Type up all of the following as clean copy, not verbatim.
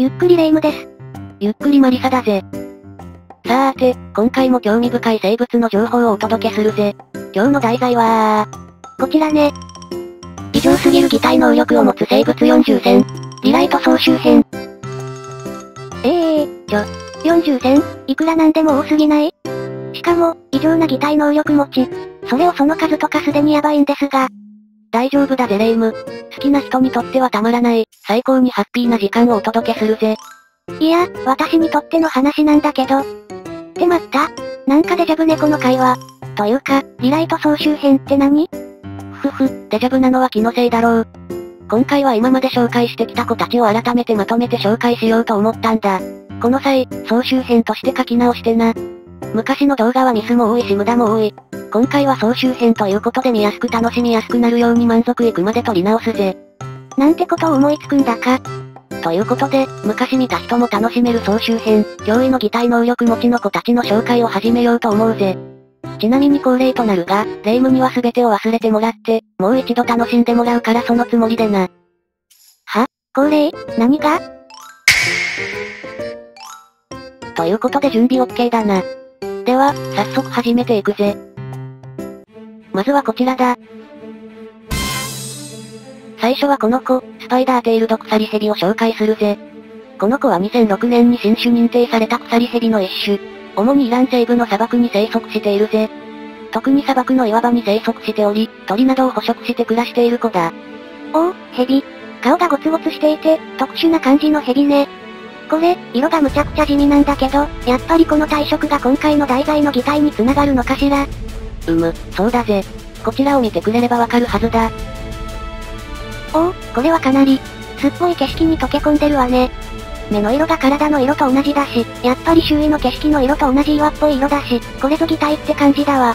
ゆっくりレ夢ムです。ゆっくりマリサだぜ。さーて、今回も興味深い生物の情報をお届けするぜ。今日の題材はこちらね。異常すぎる擬態能力を持つ生物40選、リライト総集編。40選、いくらなんでも多すぎない？しかも、異常な擬態能力持ち。それをその数とかすでにヤバいんですが。大丈夫だぜレ夢ム。好きな人にとってはたまらない、最高にハッピーな時間をお届けするぜ。いや、私にとっての話なんだけど。って待った。なんかデジャブ猫の会話。というか、リライト総集編って何？デジャブなのは気のせいだろう。今回は今まで紹介してきた子たちを改めてまとめて紹介しようと思ったんだ。この際、総集編として書き直してな。昔の動画はミスも多いし無駄も多い。今回は総集編ということで見やすく楽しみやすくなるように満足いくまで撮り直すぜ。なんてことを思いつくんだか。ということで、昔見た人も楽しめる総集編、驚異の擬態能力持ちの子たちの紹介を始めようと思うぜ。ちなみに恒例となるが、レ夢ムには全てを忘れてもらって、もう一度楽しんでもらうからそのつもりでな。は？恒例？何が？ということで準備 OK だな。では、早速始めていくぜ。まずはこちらだ。最初はこの子、スパイダーテイルドクサリヘビを紹介するぜ。この子は2006年に新種認定されたクサリヘビの一種。主にイラン西部の砂漠に生息しているぜ。特に砂漠の岩場に生息しており、鳥などを捕食して暮らしている子だ。おお、ヘビ。顔がゴツゴツしていて、特殊な感じのヘビね。これ、色がむちゃくちゃ地味なんだけど、やっぱりこの体色が今回の題材の擬態に繋がるのかしら。そうだぜ。こちらを見てくれればわかるはずだ。おお、これはかなり、すっぽい景色に溶け込んでるわね。目の色が体の色と同じだし、やっぱり周囲の景色の色と同じ岩っぽい色だし、これぞ擬態って感じだわ。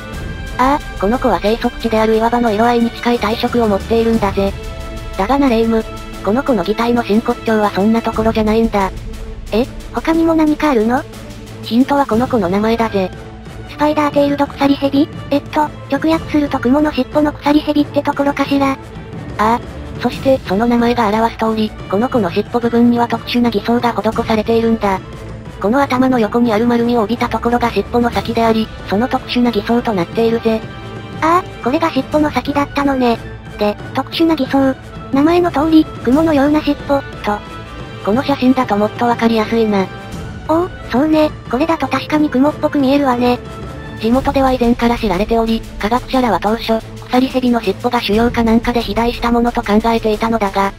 ああ、この子は生息地である岩場の色合いに近い体色を持っているんだぜ。だがなレ夢ム、この子の擬態の真骨頂はそんなところじゃないんだ。え、他にも何かあるの？ヒントはこの子の名前だぜ。スパイダーテイルド鎖ヘビ？直訳すると雲の尻尾の鎖ヘビってところかしら。ああ。そして、その名前が表す通り、この子の尻尾部分には特殊な偽装が施されているんだ。この頭の横にある丸みを帯びたところが尻尾の先であり、その特殊な偽装となっているぜ。ああ、これが尻尾の先だったのね。で、特殊な偽装。名前の通り、雲のような尻尾、と。この写真だともっとわかりやすいな。おお、そうね、これだと確かに雲っぽく見えるわね。地元では以前から知られており、科学者らは当初、クサリヘビの尻尾が腫瘍かなんかで肥大したものと考えていたのだが、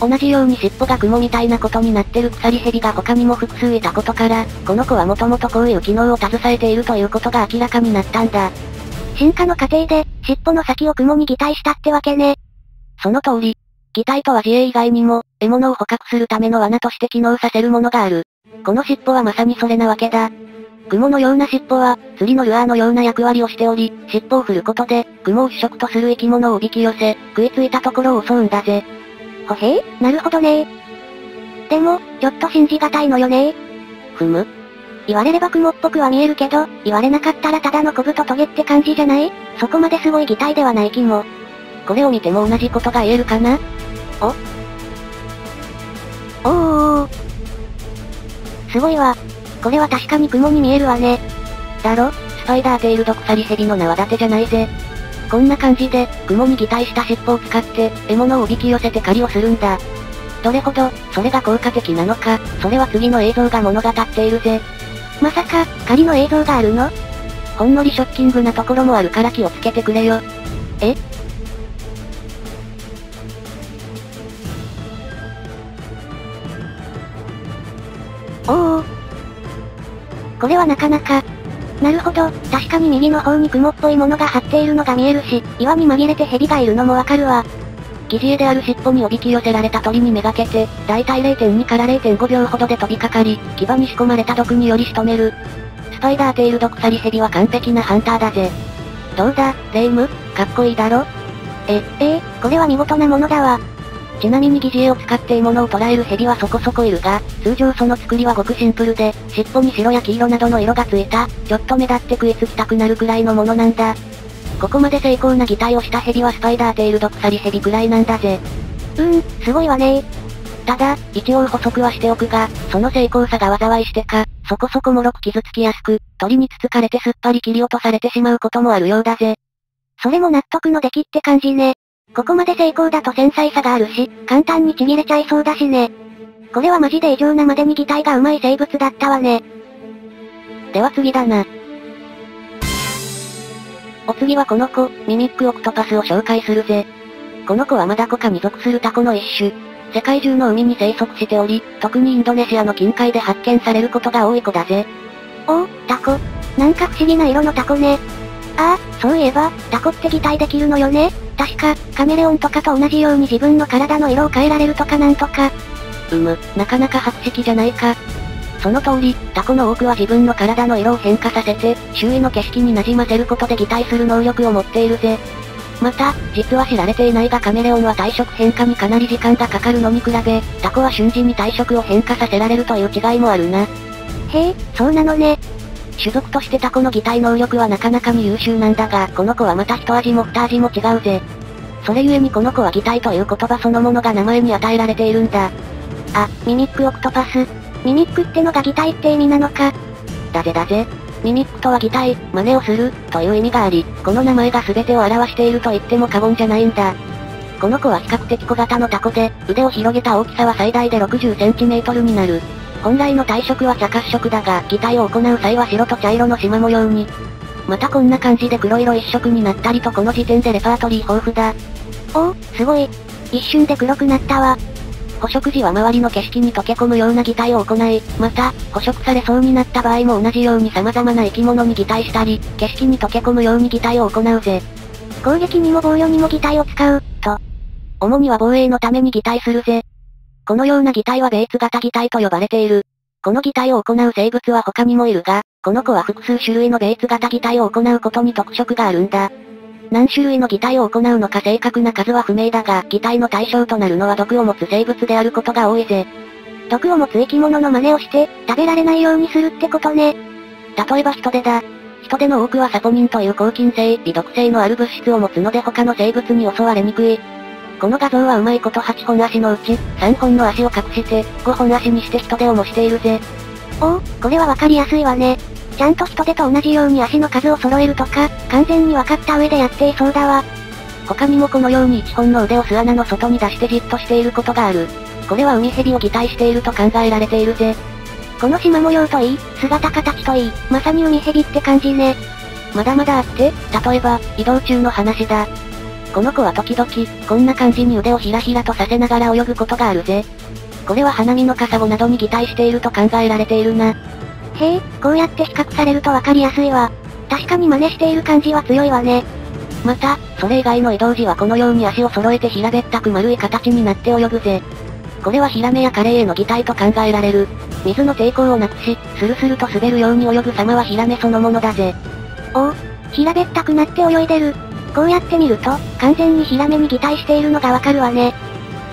同じように尻尾が雲みたいなことになってるクサリヘビが他にも複数いたことから、この子はもともとこういう機能を携えているということが明らかになったんだ。進化の過程で、尻尾の先を雲に擬態したってわけね。その通り。擬態とは自衛以外にも、獲物を捕獲するための罠として機能させるものがある。この尻尾はまさにそれなわけだ。雲のような尻尾は、釣りのルアーのような役割をしており、尻尾を振ることで、雲を主食とする生き物をおびき寄せ、食いついたところを襲うんだぜ。ほへー、なるほどねー。でも、ちょっと信じがたいのよねー。言われれば雲っぽくは見えるけど、言われなかったらただの小太トゲって感じじゃない？そこまですごい擬態ではない気も。これを見ても同じことが言えるかな？すごいわ。これは確かに雲に見えるわね。だろ？スパイダーテイルドクサリヘビの縄立てじゃないぜ。こんな感じで、雲に擬態した尻尾を使って、獲物をおびき寄せて狩りをするんだ。どれほど、それが効果的なのか、それは次の映像が物語っているぜ。まさか、狩りの映像があるの？ほんのりショッキングなところもあるから気をつけてくれよ。え？これはなかなか。なるほど、確かに右の方に雲っぽいものが張っているのが見えるし、岩に紛れてヘビがいるのもわかるわ。疑似餌である尻尾におびき寄せられた鳥にめがけて、だいたい 0.2 から 0.5 秒ほどで飛びかかり、牙に仕込まれた毒により仕留める。スパイダーテイルドクサリヘビは完璧なハンターだぜ。どうだ、レ夢ム、かっこいいだろ？これは見事なものだわ。ちなみに疑似餌を使って獲物を捕らえるヘビはそこそこいるが、通常その作りはごくシンプルで、尻尾に白や黄色などの色がついた、ちょっと目立って食いつきたくなるくらいのものなんだ。ここまで精巧な擬態をしたヘビはスパイダーテイルドクサリヘビくらいなんだぜ。すごいわねー。ただ、一応補足はしておくが、その精巧さが災いしてか、そこそこ脆く傷つきやすく、鳥につつかれてすっぱり切り落とされてしまうこともあるようだぜ。それも納得の出来って感じね。ここまで精巧だと繊細さがあるし、簡単にちぎれちゃいそうだしね。これはマジで異常なまでに擬態がうまい生物だったわね。では次だな。お次はこの子、ミミックオクトパスを紹介するぜ。この子はマダコ科に属するタコの一種。世界中の海に生息しており、特にインドネシアの近海で発見されることが多い子だぜ。おお、タコ。なんか不思議な色のタコね。ああ、そういえば、タコって擬態できるのよね。確か、カメレオンとかと同じように自分の体の色を変えられるとかなんとか。なかなか博識じゃないか。その通り、タコの多くは自分の体の色を変化させて、周囲の景色になじませることで擬態する能力を持っているぜ。また、実は知られていないがカメレオンは体色変化にかなり時間がかかるのに比べ、タコは瞬時に体色を変化させられるという違いもあるな。へえ、そうなのね。種族としてタコの擬態能力はなかなかに優秀なんだが、この子はまた一味も二味も違うぜ。それゆえにこの子は擬態という言葉そのものが名前に与えられているんだ。あ、ミミックオクトパス。ミミックってのが擬態って意味なのか。だぜ。ミミックとは擬態、真似をする、という意味があり、この名前が全てを表していると言っても過言じゃないんだ。この子は比較的小型のタコで、腕を広げた大きさは最大で60cmになる。本来の体色は茶褐色だが、擬態を行う際は白と茶色の縞模様に。またこんな感じで黒色一色になったりとこの時点でレパートリー豊富だ。おお、すごい。一瞬で黒くなったわ。捕食時は周りの景色に溶け込むような擬態を行い、また、捕食されそうになった場合も同じように様々な生き物に擬態したり、景色に溶け込むように擬態を行うぜ。攻撃にも防御にも擬態を使う、と。主には防衛のために擬態するぜ。このような擬態はベース型擬態と呼ばれている。この擬態を行う生物は他にもいるが、この子は複数種類のベース型擬態を行うことに特色があるんだ。何種類の擬態を行うのか正確な数は不明だが、擬態の対象となるのは毒を持つ生物であることが多いぜ。毒を持つ生き物の真似をして、食べられないようにするってことね。例えばヒトデだ。ヒトデの多くはサポニンという抗菌性、微毒性のある物質を持つので他の生物に襲われにくい。この画像はうまいこと8本足のうち、3本の足を隠して、5本足にしてヒトデを模しているぜ。おお、これはわかりやすいわね。ちゃんとヒトデと同じように足の数を揃えるとか、完全に分かった上でやっていそうだわ。他にもこのように1本の腕を巣穴の外に出してじっとしていることがある。これは海蛇を擬態していると考えられているぜ。この縞模様といい、姿形といい、まさに海蛇って感じね。まだまだあって、例えば、移動中の話だ。この子は時々、こんな感じに腕をひらひらとさせながら泳ぐことがあるぜ。これは花見のカサゴなどに擬態していると考えられているな。へえ、こうやって比較されるとわかりやすいわ。確かに真似している感じは強いわね。また、それ以外の移動時はこのように足を揃えて平べったく丸い形になって泳ぐぜ。これはヒラメやカレイへの擬態と考えられる。水の抵抗をなくし、スルスルと滑るように泳ぐ様はヒラメそのものだぜ。おお、平べったくなって泳いでる。こうやって見ると、完全にヒラメに擬態しているのがわかるわね。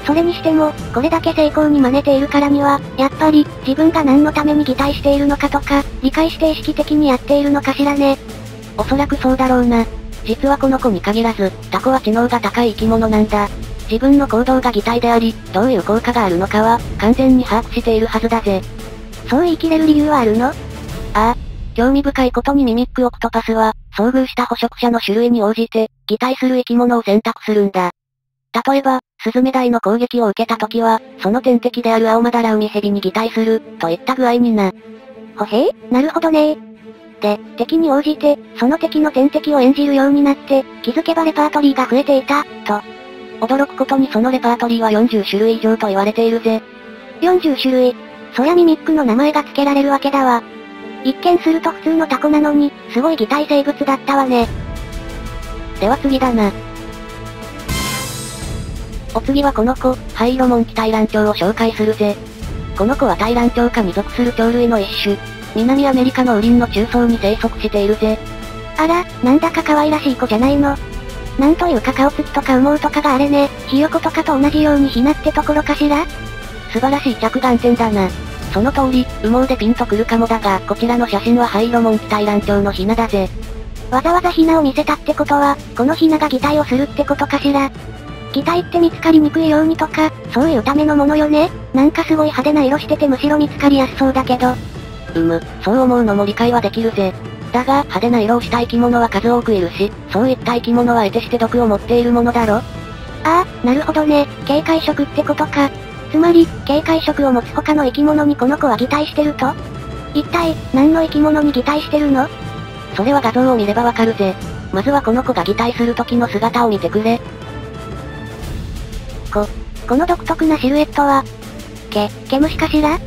それにしても、これだけ精巧に真似ているからには、やっぱり、自分が何のために擬態しているのかとか、理解して意識的にやっているのかしらね。おそらくそうだろうな。実はこの子に限らず、タコは知能が高い生き物なんだ。自分の行動が擬態であり、どういう効果があるのかは、完全に把握しているはずだぜ。そう言い切れる理由はあるの？ああ。興味深いことにミミックオクトパスは、遭遇した捕食者の種類に応じて、擬態する生き物を選択するんだ。例えば、スズメダイの攻撃を受けた時は、その天敵であるアオマダラウミヘビに擬態する、といった具合にな。ほへー、なるほどねー。で、敵に応じて、その敵の天敵を演じるようになって、気づけばレパートリーが増えていた、と。驚くことにそのレパートリーは40種類以上と言われているぜ。40種類。そりゃミミックの名前が付けられるわけだわ。一見すると普通のタコなのに、すごい擬態生物だったわね。では次だな。お次はこの子、ハイロモンキタイランチョウを紹介するぜ。この子はタイランチョウ科に属する鳥類の一種。南アメリカの雨林の中層に生息しているぜ。あら、なんだか可愛らしい子じゃないの。なんというか顔つきとか羽毛とかがあれね、ヒヨコとかと同じようにヒナってところかしら。素晴らしい着眼点だな。その通り、羽毛でピンとくるかもだが、こちらの写真はハイロモンキタイランチョウのヒナだぜ。わざわざヒナを見せたってことは、このヒナが擬態をするってことかしら。機体って見つかりにくいようにとか、そういうためのものよね。なんかすごい派手な色しててむしろ見つかりやすそうだけど。そう思うのも理解はできるぜ。だが、派手な色をした生き物は数多くいるし、そういった生き物は得てして毒を持っているものだろ。ああ、なるほどね。警戒色ってことか。つまり、警戒色を持つ他の生き物にこの子は擬態してると？一体、何の生き物に擬態してるの？それは画像を見ればわかるぜ。まずはこの子が擬態する時の姿を見てくれ。この独特なシルエットは、毛虫かしら？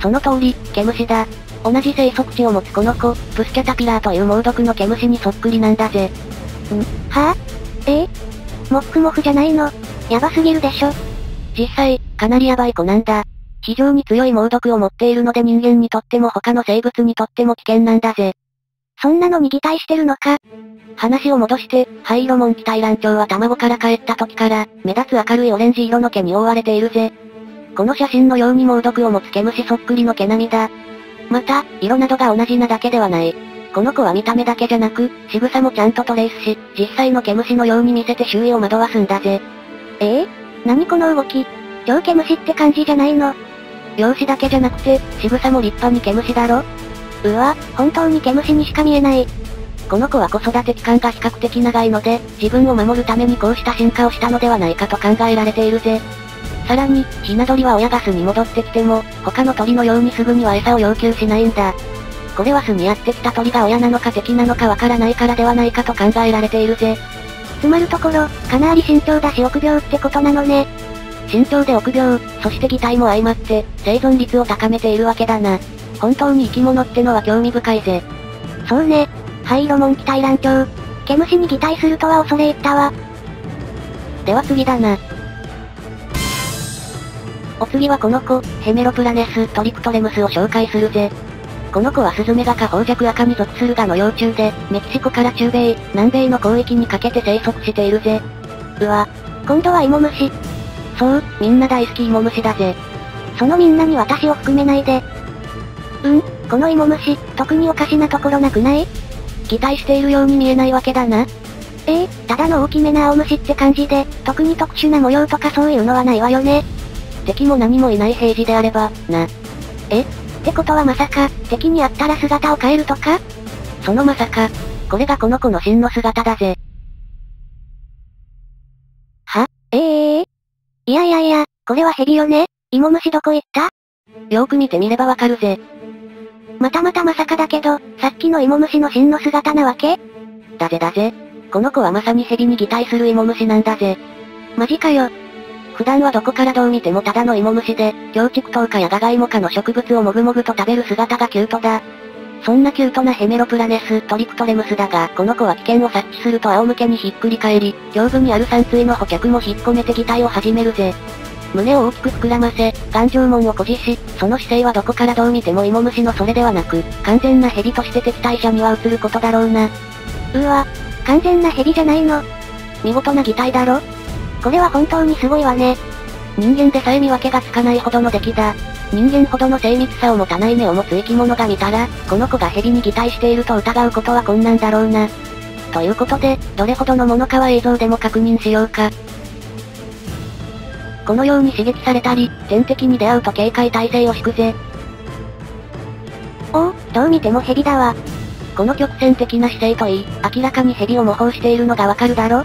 その通り、毛虫だ。同じ生息地を持つこの子、プスキャタピラーという猛毒の毛虫にそっくりなんだぜ。はぁ、もふもふじゃないの。やばすぎるでしょ。実際、かなりやばい子なんだ。非常に強い猛毒を持っているので人間にとっても他の生物にとっても危険なんだぜ。そんなのに擬態してるのか。話を戻して、灰色モンキタイランチョウは卵から帰った時から、目立つ明るいオレンジ色の毛に覆われているぜ。この写真のように猛毒を持つ毛虫そっくりの毛並みだ。また、色などが同じなだけではない。この子は見た目だけじゃなく、仕草もちゃんとトレースし、実際の毛虫のように見せて周囲を惑わすんだぜ。何この動き。超毛虫って感じじゃないの。容姿だけじゃなくて、仕草も立派に毛虫だろ。うわ、本当に毛虫にしか見えない。この子は子育て期間が比較的長いので、自分を守るためにこうした進化をしたのではないかと考えられているぜ。さらに、ヒナ鳥は親が巣に戻ってきても、他の鳥のようにすぐには餌を要求しないんだ。これは巣にやってきた鳥が親なのか敵なのかわからないからではないかと考えられているぜ。つまるところ、かなり慎重だし臆病ってことなのね。慎重で臆病、そして擬態も相まって、生存率を高めているわけだな。本当に生き物ってのは興味深いぜ。そうね。灰色モンキタイランチョウ。毛虫に擬態するとは恐れ入ったわ。では次だな。お次はこの子、ヘメロプラネス・トリプトレムスを紹介するぜ。この子はスズメガ科ホウジャクアカに属するガの幼虫で、メキシコから中米、南米の広域にかけて生息しているぜ。うわ、今度はイモムシ。そう、みんな大好きイモムシだぜ。そのみんなに私を含めないで。このイモムシ、特におかしなところなくない？擬態しているように見えないわけだな。ただの大きめな青虫って感じで、特に特殊な模様とかそういうのはないわよね。敵も何もいない平時であれば、な。ってことはまさか、敵に会ったら姿を変えるとか？そのまさか、これがこの子の真の姿だぜ。は？いや、これはヘビよね。イモムシどこ行った？よーく見てみればわかるぜ。まさかだけど、さっきのイモムシの真の姿なわけ？だぜ。この子はまさにヘビに擬態するイモムシなんだぜ。マジかよ。普段はどこからどう見てもただのイモムシで、キョウチクトウ科やガガイモ科の植物をもぐもぐと食べる姿がキュートだ。そんなキュートなヘメロプラネス・トリプトレムスだが、この子は危険を察知すると仰向けにひっくり返り、胸部にある散水の補脚も引っこめて擬態を始めるぜ。胸を大きく膨らませ、眼状紋を誇示し、その姿勢はどこからどう見てもイモムシのそれではなく、完全なヘビとして敵対者には映ることだろうな。うわ、完全なヘビじゃないの。見事な擬態だろ。これは本当にすごいわね。人間でさえ見分けがつかないほどの出来だ。人間ほどの精密さを持たない目を持つ生き物が見たら、この子がヘビに擬態していると疑うことは困難だろうな。ということで、どれほどのものかは映像でも確認しようか。このように刺激されたり、天敵に出会うと警戒態勢を敷くぜ。どう見てもヘビだわ。この曲線的な姿勢といい、明らかにヘビを模倣しているのがわかるだろ。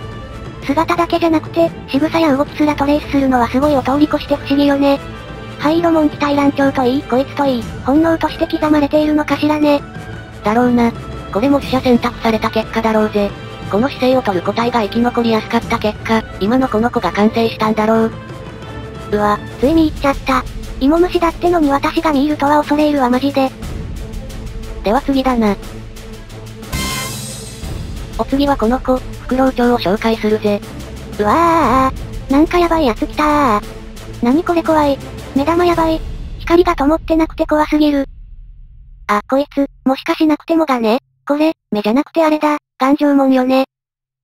姿だけじゃなくて、仕草や動きすらトレースするのはすごいを通り越して不思議よね。灰色モンキタイランチョウといい、こいつといい、本能として刻まれているのかしらね。だろうな。これも取捨選択された結果だろうぜ。この姿勢を取る個体が生き残りやすかった結果、今のこの子が完成したんだろう。うわ、つい見入っちゃった。イモムシだってのに私が見入るとは恐れ入るわマジで。では次だな。お次はこの子、フクロウチョウを紹介するぜ。うわー、なんかやばいやつ来たー。なにこれ怖い。目玉やばい。光が灯ってなくて怖すぎる。あ、こいつ、もしかしなくてもがね。これ、目じゃなくてあれだ、眼状紋よね。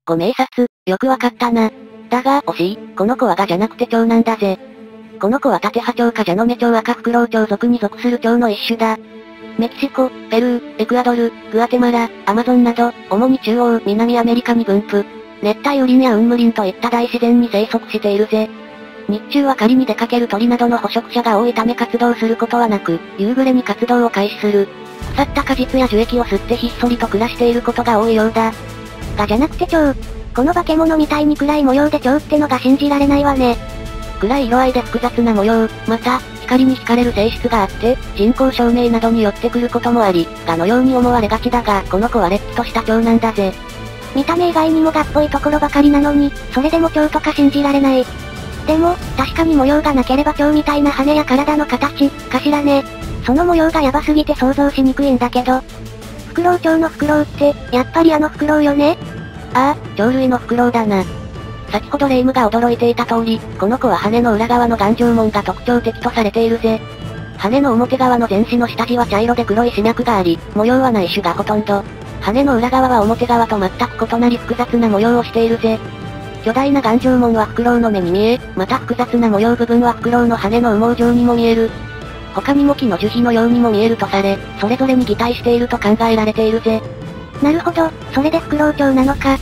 ご明察、よくわかったな。だが、惜しい、この子はガじゃなくてチョウなんだぜ。この子はタテハチョウ科ジャノメチョウ赤フクロウチョウ属に属するチョウの一種だ。メキシコ、ペルー、エクアドル、グアテマラ、アマゾンなど、主に中央、南アメリカに分布。熱帯雨林や雲武林といった大自然に生息しているぜ。日中は狩りに出かける鳥などの捕食者が多いため活動することはなく、夕暮れに活動を開始する。腐った果実や樹液を吸ってひっそりと暮らしていることが多いようだ。ガじゃなくて蝶。この化け物みたいに暗い模様で蝶ってのが信じられないわね。暗い色合いで複雑な模様、また、光に惹かれる性質があって、人工照明などに寄ってくることもあり、ガのように思われがちだが、この子はれっきとした蝶なんだぜ。見た目以外にもガっぽいところばかりなのに、それでも蝶とか信じられない。でも、確かに模様がなければ蝶みたいな羽や体の形、かしらね。その模様がヤバすぎて想像しにくいんだけど。フクロウ蝶のフクロウって、やっぱりあのフクロウよね？ああ、鳥類のフクロウだな。先ほど霊夢が驚いていた通り、この子は羽の裏側の眼状紋が特徴的とされているぜ。羽の表側の前肢の下地は茶色で黒い歯脈があり、模様はない種がほとんど。羽の裏側は表側と全く異なり複雑な模様をしているぜ。巨大な眼状紋はフクロウの目に見え、また複雑な模様部分はフクロウの羽の羽毛状にも見える。他にも木の樹皮のようにも見えるとされ、それぞれに擬態していると考えられているぜ。なるほど、それでフクロウ蝶なのか。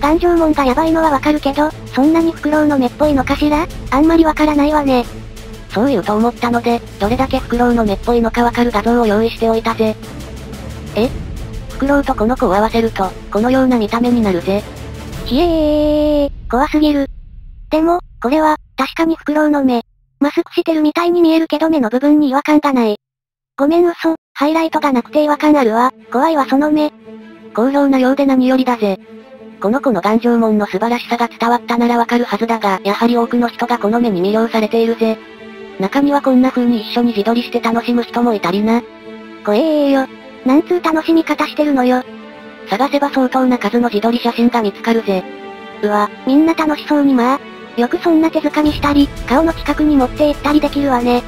眼状紋がヤバいのはわかるけど、そんなにフクロウの目っぽいのかしら？あんまりわからないわね。そう言うと思ったので、どれだけフクロウの目っぽいのかわかる画像を用意しておいたぜ。え？フクロウとこの子を合わせると、このような見た目になるぜ。ひえー、怖すぎる。でも、これは、確かにフクロウの目。マスクしてるみたいに見えるけど目の部分に違和感がない。ごめん嘘、ハイライトがなくて違和感あるわ、怖いわその目。好評なようで何よりだぜ。この子の眼状紋の素晴らしさが伝わったならわかるはずだが、やはり多くの人がこの目に魅了されているぜ。中にはこんな風に一緒に自撮りして楽しむ人もいたりな。怖えよ。なんつう楽しみ方してるのよ。探せば相当な数の自撮り写真が見つかるぜ。うわ、みんな楽しそうにまあ。よくそんな手づかみしたり、顔の近くに持って行ったりできるわね。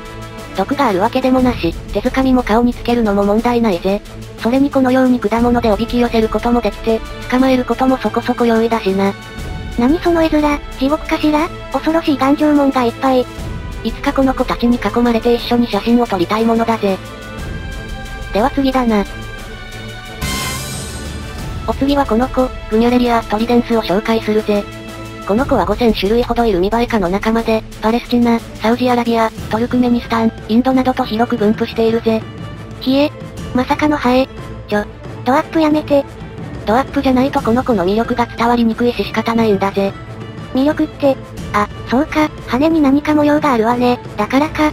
毒があるわけでもなし、手づかみも顔につけるのも問題ないぜ。それにこのように果物でおびき寄せることもできて、捕まえることもそこそこ容易だしな。何その絵面、地獄かしら？恐ろしい眼状紋がいっぱい。いつかこの子たちに囲まれて一緒に写真を撮りたいものだぜ。では次だな。お次はこの子、グニョレリア・トリデンスを紹介するぜ。この子は5000種類ほどいるミバイカの仲間で、パレスチナ、サウジアラビア、トルクメニスタン、インドなどと広く分布しているぜ。ひえ、まさかのハエ。ドアップやめて。ドアップじゃないとこの子の魅力が伝わりにくいし仕方ないんだぜ。魅力って、あ、そうか、羽に何か模様があるわね、だからか。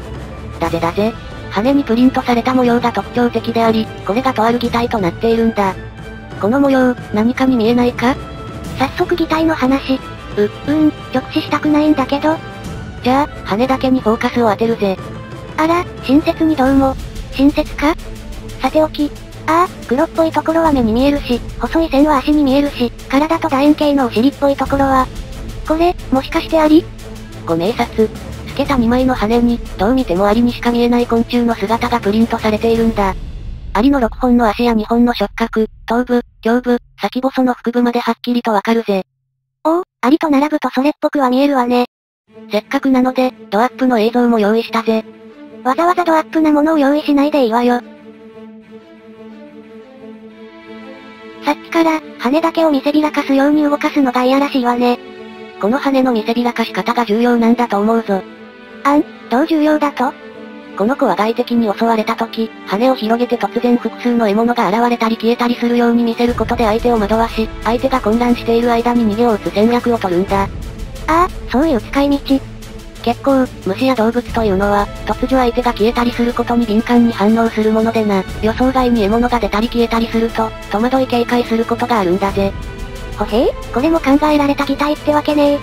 だぜ。羽にプリントされた模様が特徴的であり、これがとある擬態となっているんだ。この模様、何かに見えないか？早速擬態の話。直視したくないんだけど。じゃあ、羽だけにフォーカスを当てるぜ。あら、親切にどうも。親切か？さておき。ああ、黒っぽいところは目に見えるし、細い線は足に見えるし、体と楕円形のお尻っぽいところは。これ、もしかしてアリ？ご明察。透けた2枚の羽に、どう見てもアリにしか見えない昆虫の姿がプリントされているんだ。アリの6本の足や2本の触角、頭部、胸部、先細の腹部まではっきりとわかるぜ。おお、アリと並ぶとそれっぽくは見えるわね。せっかくなので、ドアップの映像も用意したぜ。わざわざドアップなものを用意しないでいいわよ。さっきから、羽だけを見せびらかすように動かすのがいやらしいわね。この羽の見せびらかし方が重要なんだと思うぞ。どう重要だと？この子は外敵に襲われた時、羽を広げて突然複数の獲物が現れたり消えたりするように見せることで相手を惑わし、相手が混乱している間に逃げを打つ戦略を取るんだ。ああ、そういう使い道。結構、虫や動物というのは、突如相手が消えたりすることに敏感に反応するものでな、予想外に獲物が出たり消えたりすると、戸惑い警戒することがあるんだぜ。ほへえ、これも考えられた擬態ってわけねえ。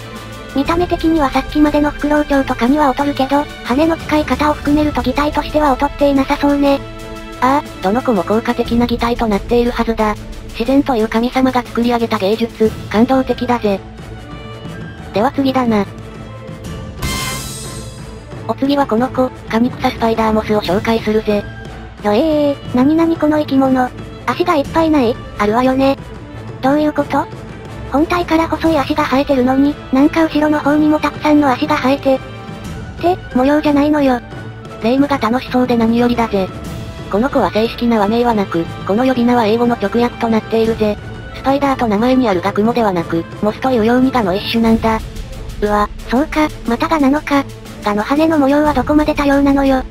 見た目的にはさっきまでのフクロウ蝶とかには劣るけど、羽の使い方を含めると擬態としては劣っていなさそうね。ああ、どの子も効果的な擬態となっているはずだ。自然という神様が作り上げた芸術、感動的だぜ。では次だな。お次はこの子、カニクサスパイダーモスを紹介するぜ。何々この生き物。足がいっぱいない？あるわよね。どういうこと？本体から細い足が生えてるのに、なんか後ろの方にもたくさんの足が生えて。って、模様じゃないのよ。霊夢が楽しそうで何よりだぜ。この子は正式な和名はなく、この呼び名は英語の直訳となっているぜ。スァイダーと名前にあるガクモではなく、モスというようにガの一種なんだ。うわ、そうか、またガなのか。ガの羽の模様はどこまで多様なのよ。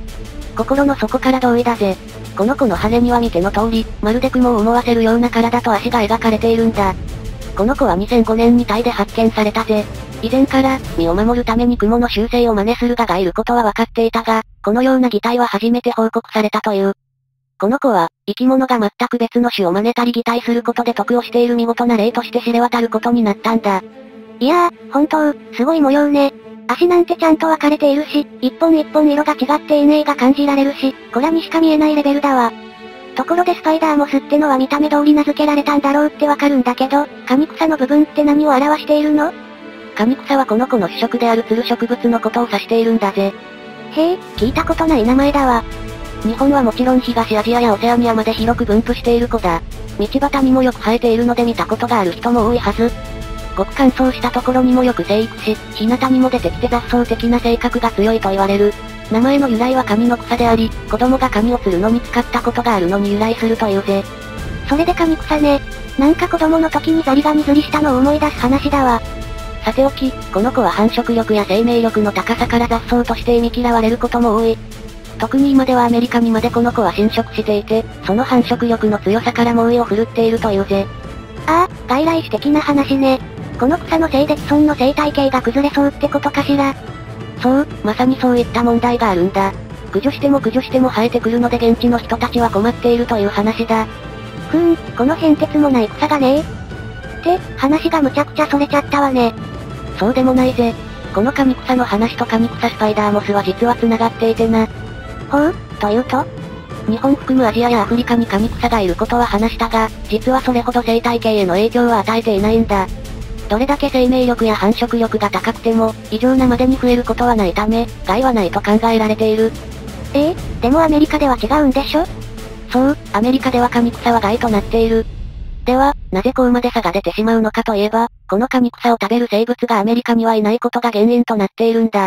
心の底から同意だぜ。この子の羽には見ての通り、まるで雲を思わせるような体と足が描かれているんだ。この子は2005年にタイで発見されたぜ。以前から、身を守るために雲の習性を真似するガがいることは分かっていたが、このような擬態は初めて報告されたという。この子は、生き物が全く別の種を真似たり擬態することで得をしている見事な例として知れ渡ることになったんだ。いやー、本当、すごい模様ね。足なんてちゃんと分かれているし、一本一本色が違って陰影が感じられるし、こらにしか見えないレベルだわ。ところでスパイダーモスってのは見た目通り名付けられたんだろうってわかるんだけど、果肉差の部分って何を表しているの？果肉差はこの子の主食であるツル植物のことを指しているんだぜ。へえ、聞いたことない名前だわ。日本はもちろん東アジアやオセアニアまで広く分布している子だ。道端にもよく生えているので見たことがある人も多いはず。ごく乾燥したところにもよく生育し、日向にも出てきて雑草的な性格が強いと言われる。名前の由来はカニの草であり、子供がカニを釣るのに使ったことがあるのに由来するというぜ。それでカニ草ね。なんか子供の時にザリガニ釣りしたのを思い出す話だわ。さておき、この子は繁殖力や生命力の高さから雑草として忌み嫌われることも多い。特に今ではアメリカにまでこの子は侵食していて、その繁殖力の強さから猛威を振るっているというぜ。ああ、外来種的な話ね。この草のせいで既存の生態系が崩れそうってことかしら。そう、まさにそういった問題があるんだ。駆除しても駆除しても生えてくるので現地の人たちは困っているという話だ。ふーん、この変哲もない草がねえ。って、話がむちゃくちゃそれちゃったわね。そうでもないぜ。このカニ草の話とカニ草スパイダーモスは実は繋がっていてな。ほう、というと？日本含むアジアやアフリカにカニ草がいることは話したが、実はそれほど生態系への影響は与えていないんだ。どれだけ生命力や繁殖力が高くても、異常なまでに増えることはないため、害はないと考えられている。でもアメリカでは違うんでしょ？そう、アメリカではカニ草は害となっている。では、なぜこうまで差が出てしまうのかといえば、このカニ草を食べる生物がアメリカにはいないことが原因となっているんだ。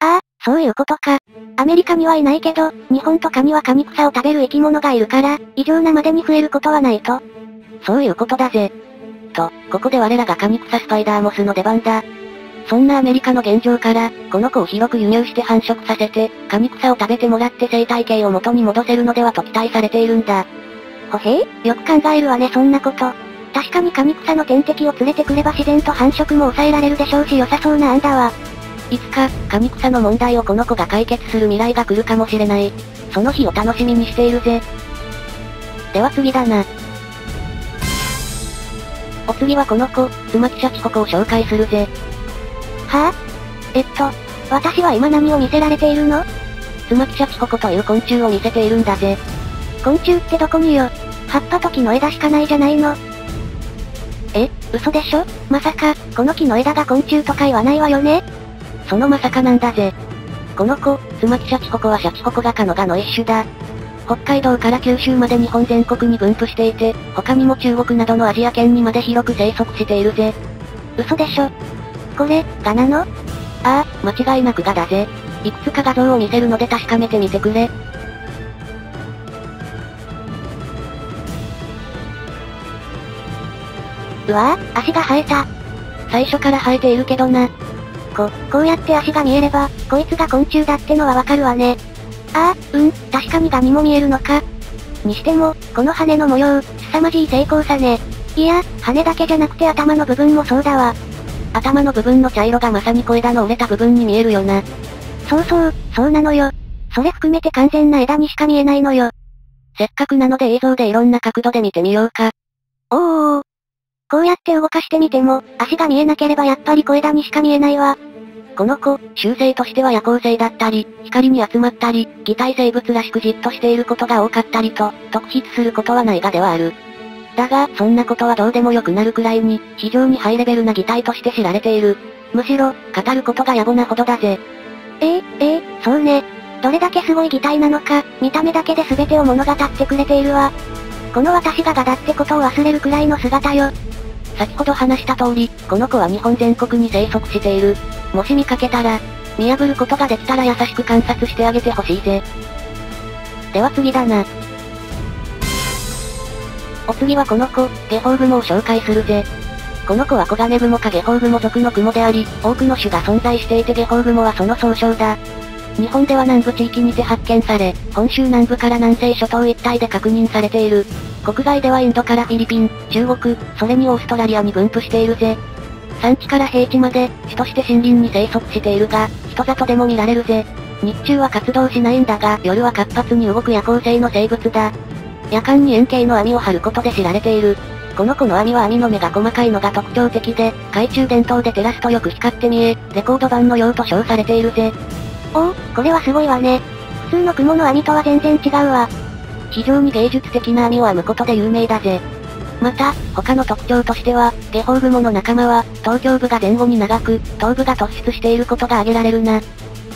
ああ、そういうことか。アメリカにはいないけど、日本とかにはカニ草を食べる生き物がいるから、異常なまでに増えることはないと。そういうことだぜ。と、ここで我らがカニ草スパイダーモスの出番だ。そんなアメリカの現状から、この子を広く輸入して繁殖させて、カニ草を食べてもらって生態系を元に戻せるのではと期待されているんだ。ほへー、よく考えるわねそんなこと。確かにカニ草の天敵を連れてくれば自然と繁殖も抑えられるでしょうし良さそうな案だわ。いつか、カニ草の問題をこの子が解決する未来が来るかもしれない。その日を楽しみにしているぜ。では次だな。お次はこの子、妻記者千穂子を紹介するぜ。はぁ、私は今何を見せられているの？妻記者千穂子という昆虫を見せているんだぜ。昆虫ってどこによ。葉っぱと木の枝しかないじゃないの。え、嘘でしょ？まさか、この木の枝が昆虫とか言わないわよね？そのまさかなんだぜ。この子、妻記者千穂子はシャチホコガ科のガの一種だ。北海道から九州まで日本全国に分布していて、他にも中国などのアジア圏にまで広く生息しているぜ。嘘でしょ。これ、ガなの？ああ、間違いなくガだぜ。いくつか画像を見せるので確かめてみてくれ。うわぁ、足が生えた。最初から生えているけどな。こうやって足が見えれば、こいつが昆虫だってのはわかるわね。ああ、確かにガにも見えるのか。にしても、この羽の模様、凄まじい精巧さね。いや、羽だけじゃなくて頭の部分もそうだわ。頭の部分の茶色がまさに小枝の折れた部分に見えるよな。そうそう、そうなのよ。それ含めて完全な枝にしか見えないのよ。せっかくなので映像でいろんな角度で見てみようか。こうやって動かしてみても、足が見えなければやっぱり小枝にしか見えないわ。この子、習性としては夜行性だったり、光に集まったり、擬態生物らしくじっとしていることが多かったりと、特筆することはないがではある。だが、そんなことはどうでもよくなるくらいに、非常にハイレベルな擬態として知られている。むしろ、語ることが野暮なほどだぜ。そうね。どれだけすごい擬態なのか、見た目だけで全てを物語ってくれているわ。この私がガだってことを忘れるくらいの姿よ。先ほど話した通り、この子は日本全国に生息している。もし見かけたら、見破ることができたら優しく観察してあげてほしいぜ。では次だな。お次はこの子、ゲホウグモを紹介するぜ。この子はコガネグモかゲホウグモ属の雲であり、多くの種が存在していてゲホウグモはその総称だ。日本では南部地域にて発見され、本州南部から南西諸島一帯で確認されている。国外ではインドからフィリピン、中国、それにオーストラリアに分布しているぜ。産地から平地まで、種として森林に生息しているが、人里でも見られるぜ。日中は活動しないんだが、夜は活発に動く夜行性の生物だ。夜間に円形の網を張ることで知られている。この子の網は網の目が細かいのが特徴的で、懐中電灯で照らすとよく光って見え、レコード盤のようと称されているぜ。おお、これはすごいわね。普通の雲の網とは全然違うわ。非常に芸術的な網を編むことで有名だぜ。また、他の特徴としては、ゲホウグモの仲間は、頭頂部が前後に長く、頭部が突出していることが挙げられるな。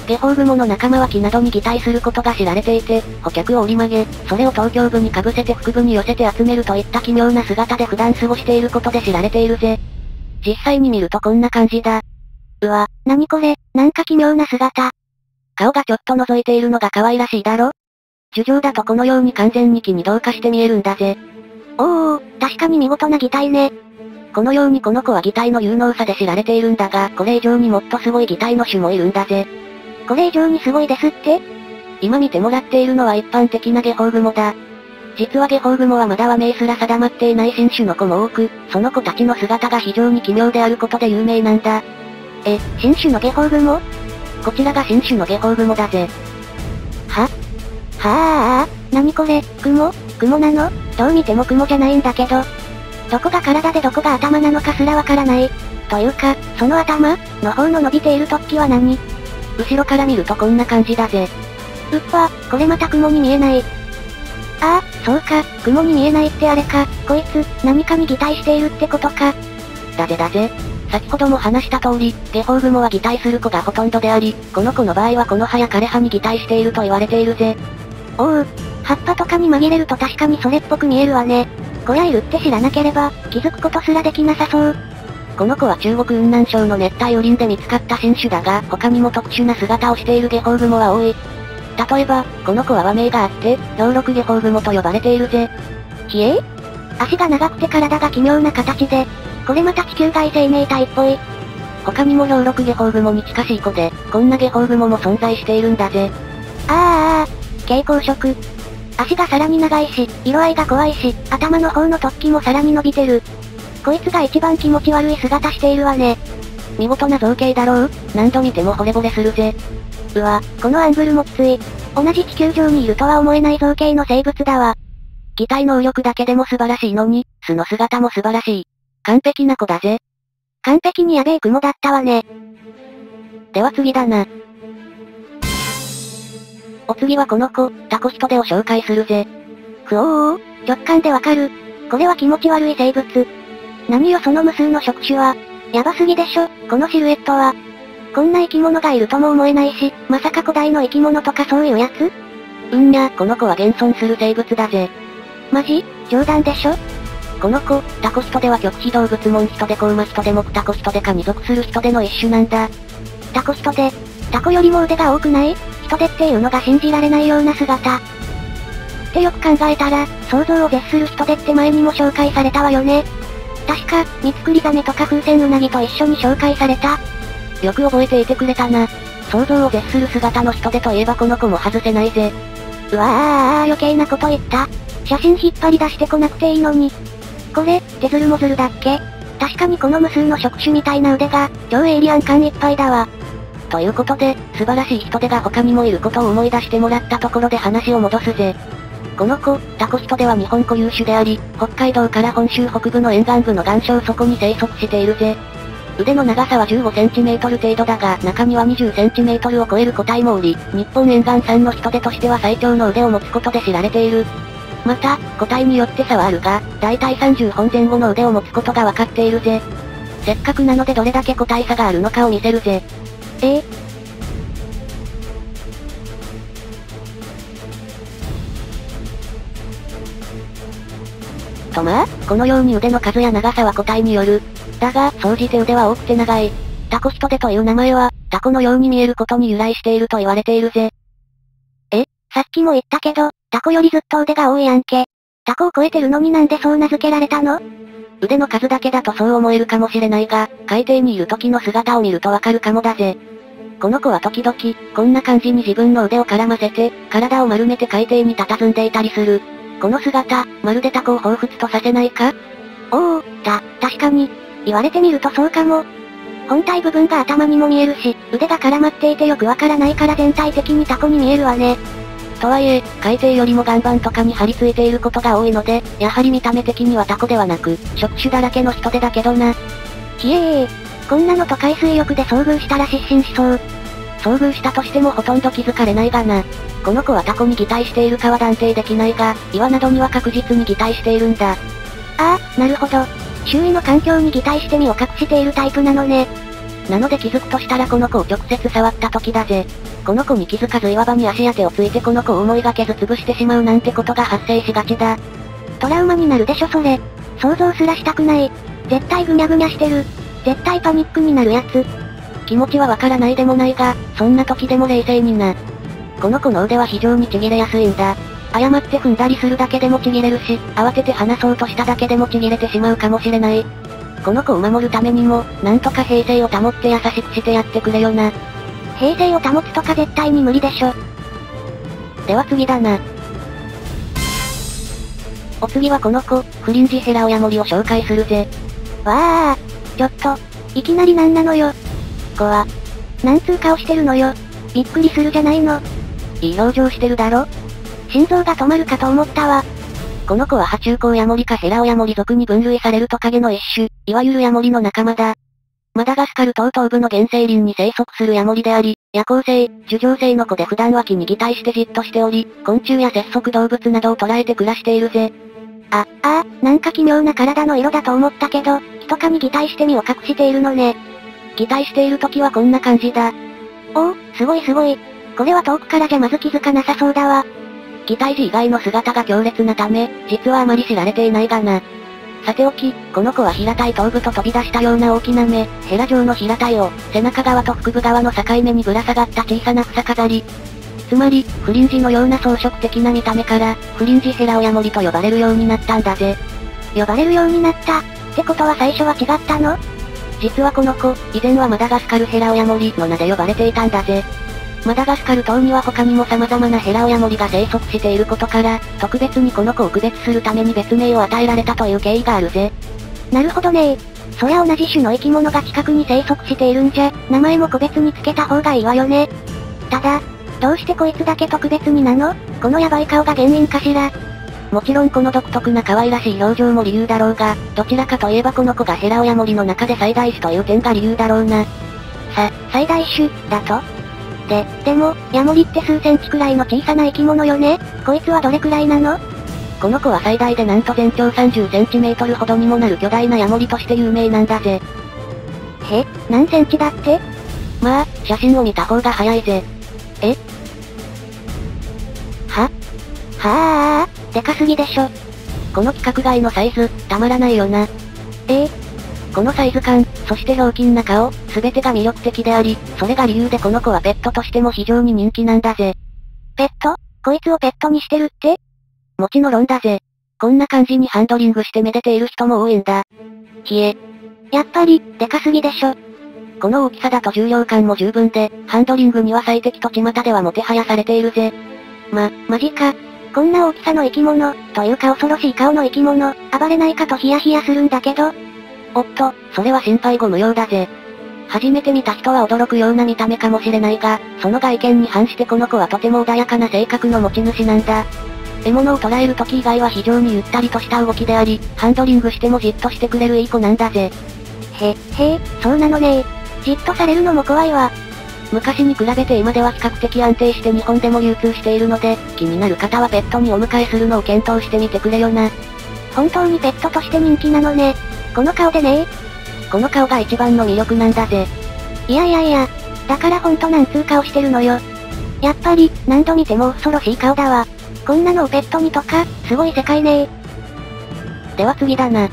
ゲホウグモの仲間は木などに擬態することが知られていて、歩脚を折り曲げ、それを頭頂部にかぶせて腹部に寄せて集めるといった奇妙な姿で普段過ごしていることで知られているぜ。実際に見るとこんな感じだ。うわ、なにこれ、なんか奇妙な姿。顔がちょっと覗いているのが可愛らしいだろ？樹状だとこのように完全に木に同化して見えるんだぜ。おお、確かに見事な擬態ね。このようにこの子は擬態の有能さで知られているんだが、これ以上にもっとすごい擬態の種もいるんだぜ。これ以上にすごいですって？今見てもらっているのは一般的なゲホウグモだ。実はゲホウグモはまだ和名すら定まっていない新種の子も多く、その子たちの姿が非常に奇妙であることで有名なんだ。新種のゲホウグモ？こちらが新種のゲホウグモだぜ。はあ、なにこれ、雲なの？どう見ても雲じゃないんだけど。どこが体でどこが頭なのかすらわからない。というか、その頭の方の伸びている突起は何？後ろから見るとこんな感じだぜ。うっぱ、これまた雲に見えない。ああ、そうか、雲に見えないってあれか、こいつ、何かに擬態しているってことか。だぜ。先ほども話した通り、ゲホウグモは擬態する子がほとんどであり、この子の場合はこの葉や枯れ葉に擬態していると言われているぜ。おう、葉っぱとかに紛れると確かにそれっぽく見えるわね。こりゃいるって知らなければ、気づくことすらできなさそう。この子は中国雲南省の熱帯雨林で見つかった新種だが、他にも特殊な姿をしているゲホウグモは多い。例えば、この子は和名があって、老六ゲホウグモと呼ばれているぜ。ひえ？足が長くて体が奇妙な形で、これまた地球外生命体っぽい。他にも老六ゲホウグモに近しい子で、こんなゲホウグモも存在しているんだぜ。蛍光色。足がさらに長いし、色合いが怖いし、頭の方の突起もさらに伸びてる。こいつが一番気持ち悪い姿しているわね。見事な造形だろう？何度見ても惚れ惚れするぜ。うわ、このアングルもきつい。同じ地球上にいるとは思えない造形の生物だわ。擬態能力だけでも素晴らしいのに、素の姿も素晴らしい。完璧な子だぜ。完璧にやべえ雲だったわね。では次だな。お次はこの子、タコヒトデを紹介するぜ。ふおお、直感でわかる。これは気持ち悪い生物。何よその無数の触手は。やばすぎでしょ、このシルエットは。こんな生き物がいるとも思えないし、まさか古代の生き物とかそういうやつ？うんにゃ、この子は現存する生物だぜ。マジ？冗談でしょ？この子、タコヒトデは極非動物門ヒトデコウマヒトデ目タコヒトデ科に属するヒトデの一種なんだ。タコヒトデ、タコよりも腕が多くない？ヒトデっていうのが信じられないような姿。ってよく考えたら、想像を絶するヒトデって前にも紹介されたわよね。確か、ミツクリザメとか風船ウナギと一緒に紹介された。よく覚えていてくれたな。想像を絶する姿のヒトデといえばこの子も外せないぜ。うわあ、余計なこと言った。写真引っ張り出してこなくていいのに。これ、テズルモズルだっけ？確かにこの無数の触手みたいな腕が、超エイリアン感いっぱいだわ。ということで、素晴らしいヒトデが他にもいることを思い出してもらったところで話を戻すぜ。この子、タコヒトデは日本固有種であり、北海道から本州北部の沿岸部の岩礁底に生息しているぜ。腕の長さは 15cm 程度だが、中には 20cm を超える個体もおり、日本沿岸産のヒトデとしては最長の腕を持つことで知られている。また、個体によって差はあるが、だいたい30本前後の腕を持つことが分かっているぜ。せっかくなのでどれだけ個体差があるのかを見せるぜ。このように腕の数や長さは個体による。だが、総じて腕は多くて長い。タコヒトデという名前は、タコのように見えることに由来していると言われているぜ。さっきも言ったけど、タコよりずっと腕が多いやんけ。他校超えてるのになんでそう名付けられたの？腕の数だけだとそう思えるかもしれないが、海底にいる時の姿を見るとわかるかもだぜ。この子は時々、こんな感じに自分の腕を絡ませて、体を丸めて海底に佇んでいたりする。この姿、まるでタコを彷彿とさせないか？おお、確かに。言われてみるとそうかも。本体部分が頭にも見えるし、腕が絡まっていてよくわからないから全体的にタコに見えるわね。とはいえ、海底よりも岩盤とかに張り付いていることが多いので、やはり見た目的にはタコではなく、触手だらけの人手だけどな。ひえー。こんなのと海水浴で遭遇したら失神しそう。遭遇したとしてもほとんど気づかれないがな。この子はタコに擬態しているかは断定できないが、岩などには確実に擬態しているんだ。ああ、なるほど。周囲の環境に擬態して身を隠しているタイプなのね。なので気づくとしたらこの子を直接触った時だぜ。この子に気づかず岩場に足や手をついてこの子を思いがけず潰してしまうなんてことが発生しがちだ。トラウマになるでしょそれ。想像すらしたくない。絶対ぐにゃぐにゃしてる。絶対パニックになるやつ。気持ちはわからないでもないが、そんな時でも冷静にな。この子の腕は非常にちぎれやすいんだ。誤って踏んだりするだけでもちぎれるし、慌てて離そうとしただけでもちぎれてしまうかもしれない。この子を守るためにも、なんとか平静を保って優しくしてやってくれよな。平静を保つとか絶対に無理でしょ。では次だな。お次はこの子、フリンジヘラオヤモリを紹介するぜ。わあ。ちょっと、いきなりなんなのよ。こわ。なんつう顔してるのよ。びっくりするじゃないの。いい表情してるだろ。心臓が止まるかと思ったわ。この子はハチュウコウヤモリかヘラオヤモリ属に分類されるトカゲの一種、いわゆるヤモリの仲間だ。マダガスカル島東部の原生林に生息するヤモリであり、夜行性、樹上性の子で普段は木に擬態してじっとしており、昆虫や節足動物などを捕らえて暮らしているぜ。なんか奇妙な体の色だと思ったけど、とかに擬態して身を隠しているのね。擬態している時はこんな感じだ。おお、すごいすごい。これは遠くからじゃまず気づかなさそうだわ。擬態時以外の姿が強烈なため、実はあまり知られていないがな。さておき、この子は平たい頭部と飛び出したような大きな目、ヘラ状の平たいを、背中側と腹部側の境目にぶら下がった小さな房飾り。つまり、フリンジのような装飾的な見た目から、フリンジヘラオヤモリと呼ばれるようになったんだぜ。呼ばれるようになった。ってことは最初は違ったの？実はこの子、以前はマダガスカルヘラオヤモリの名で呼ばれていたんだぜ。マダガスカル島には他にも様々なヘラオヤモリが生息していることから、特別にこの子を区別するために別名を与えられたという経緯があるぜ。なるほどねー。そりゃ同じ種の生き物が近くに生息しているんじゃ、名前も個別につけた方がいいわよね。ただ、どうしてこいつだけ特別になの？このヤバい顔が原因かしら？もちろんこの独特な可愛らしい表情も理由だろうが、どちらかといえばこの子がヘラオヤモリの中で最大種という点が理由だろうな。最大種、だと？でも、ヤモリって数センチくらいの小さな生き物よね。こいつはどれくらいなの？この子は最大でなんと全長30センチメートルほどにもなる巨大なヤモリとして有名なんだぜ。へ、何センチだって？まあ、写真を見た方が早いぜ。え？はぁー。でかすぎでしょ。この規格外のサイズ、たまらないよな。このサイズ感、そしてひょうきんな顔、すべてが魅力的であり、それが理由でこの子はペットとしても非常に人気なんだぜ。ペット？こいつをペットにしてるって？もちのろんだぜ。こんな感じにハンドリングしてめでている人も多いんだ。ひえ。やっぱり、でかすぎでしょ。この大きさだと重量感も十分で、ハンドリングには最適と巷ではもてはやされているぜ。マジか。こんな大きさの生き物、というか恐ろしい顔の生き物、暴れないかとヒヤヒヤするんだけど。おっと、それは心配ご無用だぜ。初めて見た人は驚くような見た目かもしれないが、その外見に反してこの子はとても穏やかな性格の持ち主なんだ。獲物を捕らえる時以外は非常にゆったりとした動きであり、ハンドリングしてもじっとしてくれるいい子なんだぜ。へえ、そうなのねー。じっとされるのも怖いわ。昔に比べて今では比較的安定して日本でも流通しているので、気になる方はペットにお迎えするのを検討してみてくれよな。本当にペットとして人気なのね。この顔でねー。この顔が一番の魅力なんだぜ。いや。だからほんとなんつう顔してるのよ。やっぱり、何度見ても恐ろしい顔だわ。こんなのをペットにとか、すごい世界ねー。では次だな。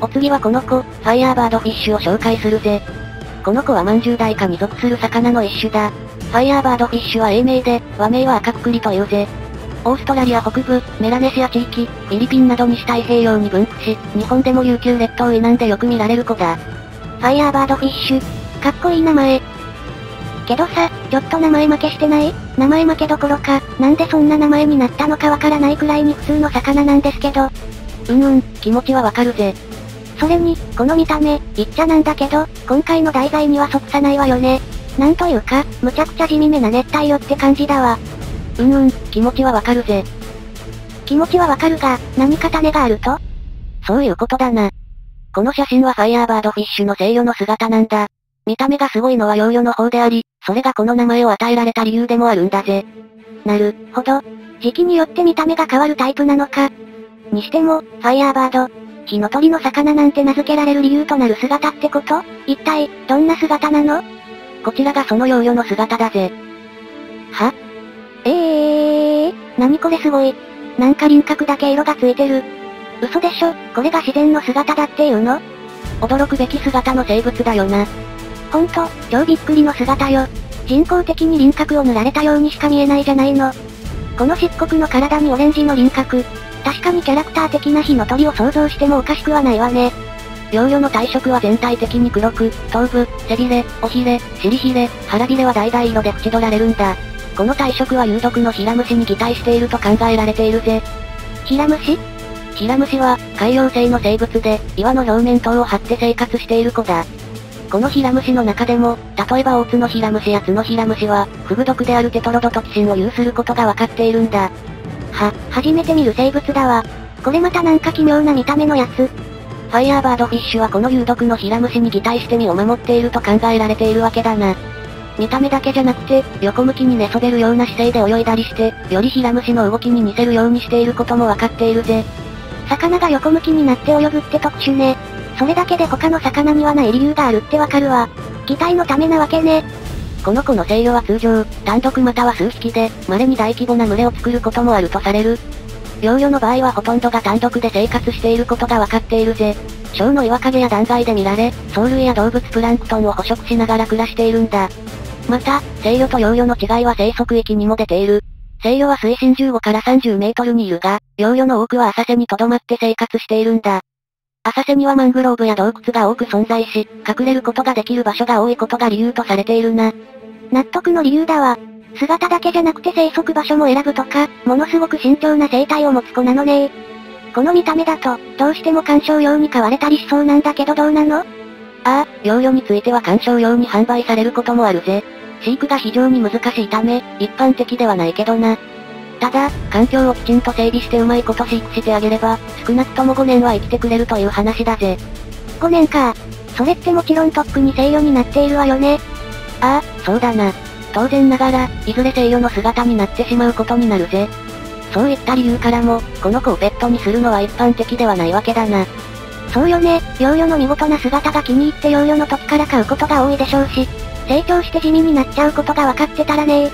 お次はこの子、ファイヤーバードフィッシュを紹介するぜ。この子は饅頭類科に属する魚の一種だ。ファイヤーバードフィッシュは英名で、和名は赤くくりというぜ。オーストラリア北部、メラネシア地域、フィリピンなど西太平洋に分布し、日本でも琉球列島以南でよく見られる子だ。ファイヤーバードフィッシュ。かっこいい名前。けどさ、ちょっと名前負けしてない？名前負けどころか、なんでそんな名前になったのかわからないくらいに普通の魚なんですけど。うんうん、気持ちはわかるぜ。それに、この見た目、いっちゃなんだけど、今回の題材には即さないわよね。なんというか、むちゃくちゃ地味めな熱帯魚って感じだわ。うんうん、気持ちはわかるぜ。気持ちはわかるが、何か種があると？そういうことだな。この写真はファイヤーバードフィッシュの成魚の姿なんだ。見た目がすごいのは幼魚の方であり、それがこの名前を与えられた理由でもあるんだぜ。なるほど。時期によって見た目が変わるタイプなのか。にしても、ファイヤーバード、火の鳥の魚なんて名付けられる理由となる姿ってこと？一体、どんな姿なの？こちらがその幼魚の姿だぜ。は？何これすごい。なんか輪郭だけ色がついてる。嘘でしょ、これが自然の姿だっていうの？驚くべき姿の生物だよな。ほんと、超びっくりの姿よ。人工的に輪郭を塗られたようにしか見えないじゃないの。この漆黒の体にオレンジの輪郭。確かにキャラクター的な火の鳥を想像してもおかしくはないわね。幼魚の体色は全体的に黒く、頭部、背びれ、尾ひれ、尻ひれ、腹びれは橙色で縁取られるんだ。この体色は有毒のヒラムシに擬態していると考えられているぜ。ヒラムシ？ヒラムシは、海洋性の生物で、岩の表面等を張って生活している子だ。このヒラムシの中でも、例えばオオツノヒラムシやツノヒラムシは、フグ毒であるテトロドトキシンを有することがわかっているんだ。初めて見る生物だわ。これまたなんか奇妙な見た目のやつ。ファイヤーバードフィッシュはこの有毒のヒラムシに擬態して身を守っていると考えられているわけだな。見た目だけじゃなくて、横向きに寝そべるような姿勢で泳いだりして、よりヒラムシの動きに似せるようにしていることもわかっているぜ。魚が横向きになって泳ぐって特殊ね。それだけで他の魚にはない理由があるってわかるわ。擬態のためなわけね。この子の成魚は通常、単独または数匹で、稀に大規模な群れを作ることもあるとされる。幼魚の場合はほとんどが単独で生活していることがわかっているぜ。小の岩陰や断崖で見られ、藻類や動物プランクトンを捕食しながら暮らしているんだ。また、成魚と幼魚の違いは生息域にも出ている。成魚は水深15から30メートルにいるが、幼魚の多くは浅瀬に留まって生活しているんだ。浅瀬にはマングローブや洞窟が多く存在し、隠れることができる場所が多いことが理由とされているな。納得の理由だわ。姿だけじゃなくて生息場所も選ぶとか、ものすごく慎重な生態を持つ子なのね。この見た目だと、どうしても観賞用に買われたりしそうなんだけどどうなの？幼魚については観賞用に販売されることもあるぜ。飼育が非常に難しいため、一般的ではないけどな。ただ、環境をきちんと整備してうまいこと飼育してあげれば、少なくとも5年は生きてくれるという話だぜ。5年か。それってもちろんとっくに成魚になっているわよね。そうだな。当然ながら、いずれ成魚の姿になってしまうことになるぜ。そういった理由からも、この子をペットにするのは一般的ではないわけだな。そうよね、幼魚の見事な姿が気に入って幼魚の時から買うことが多いでしょうし、成長して地味になっちゃうことが分かってたらね。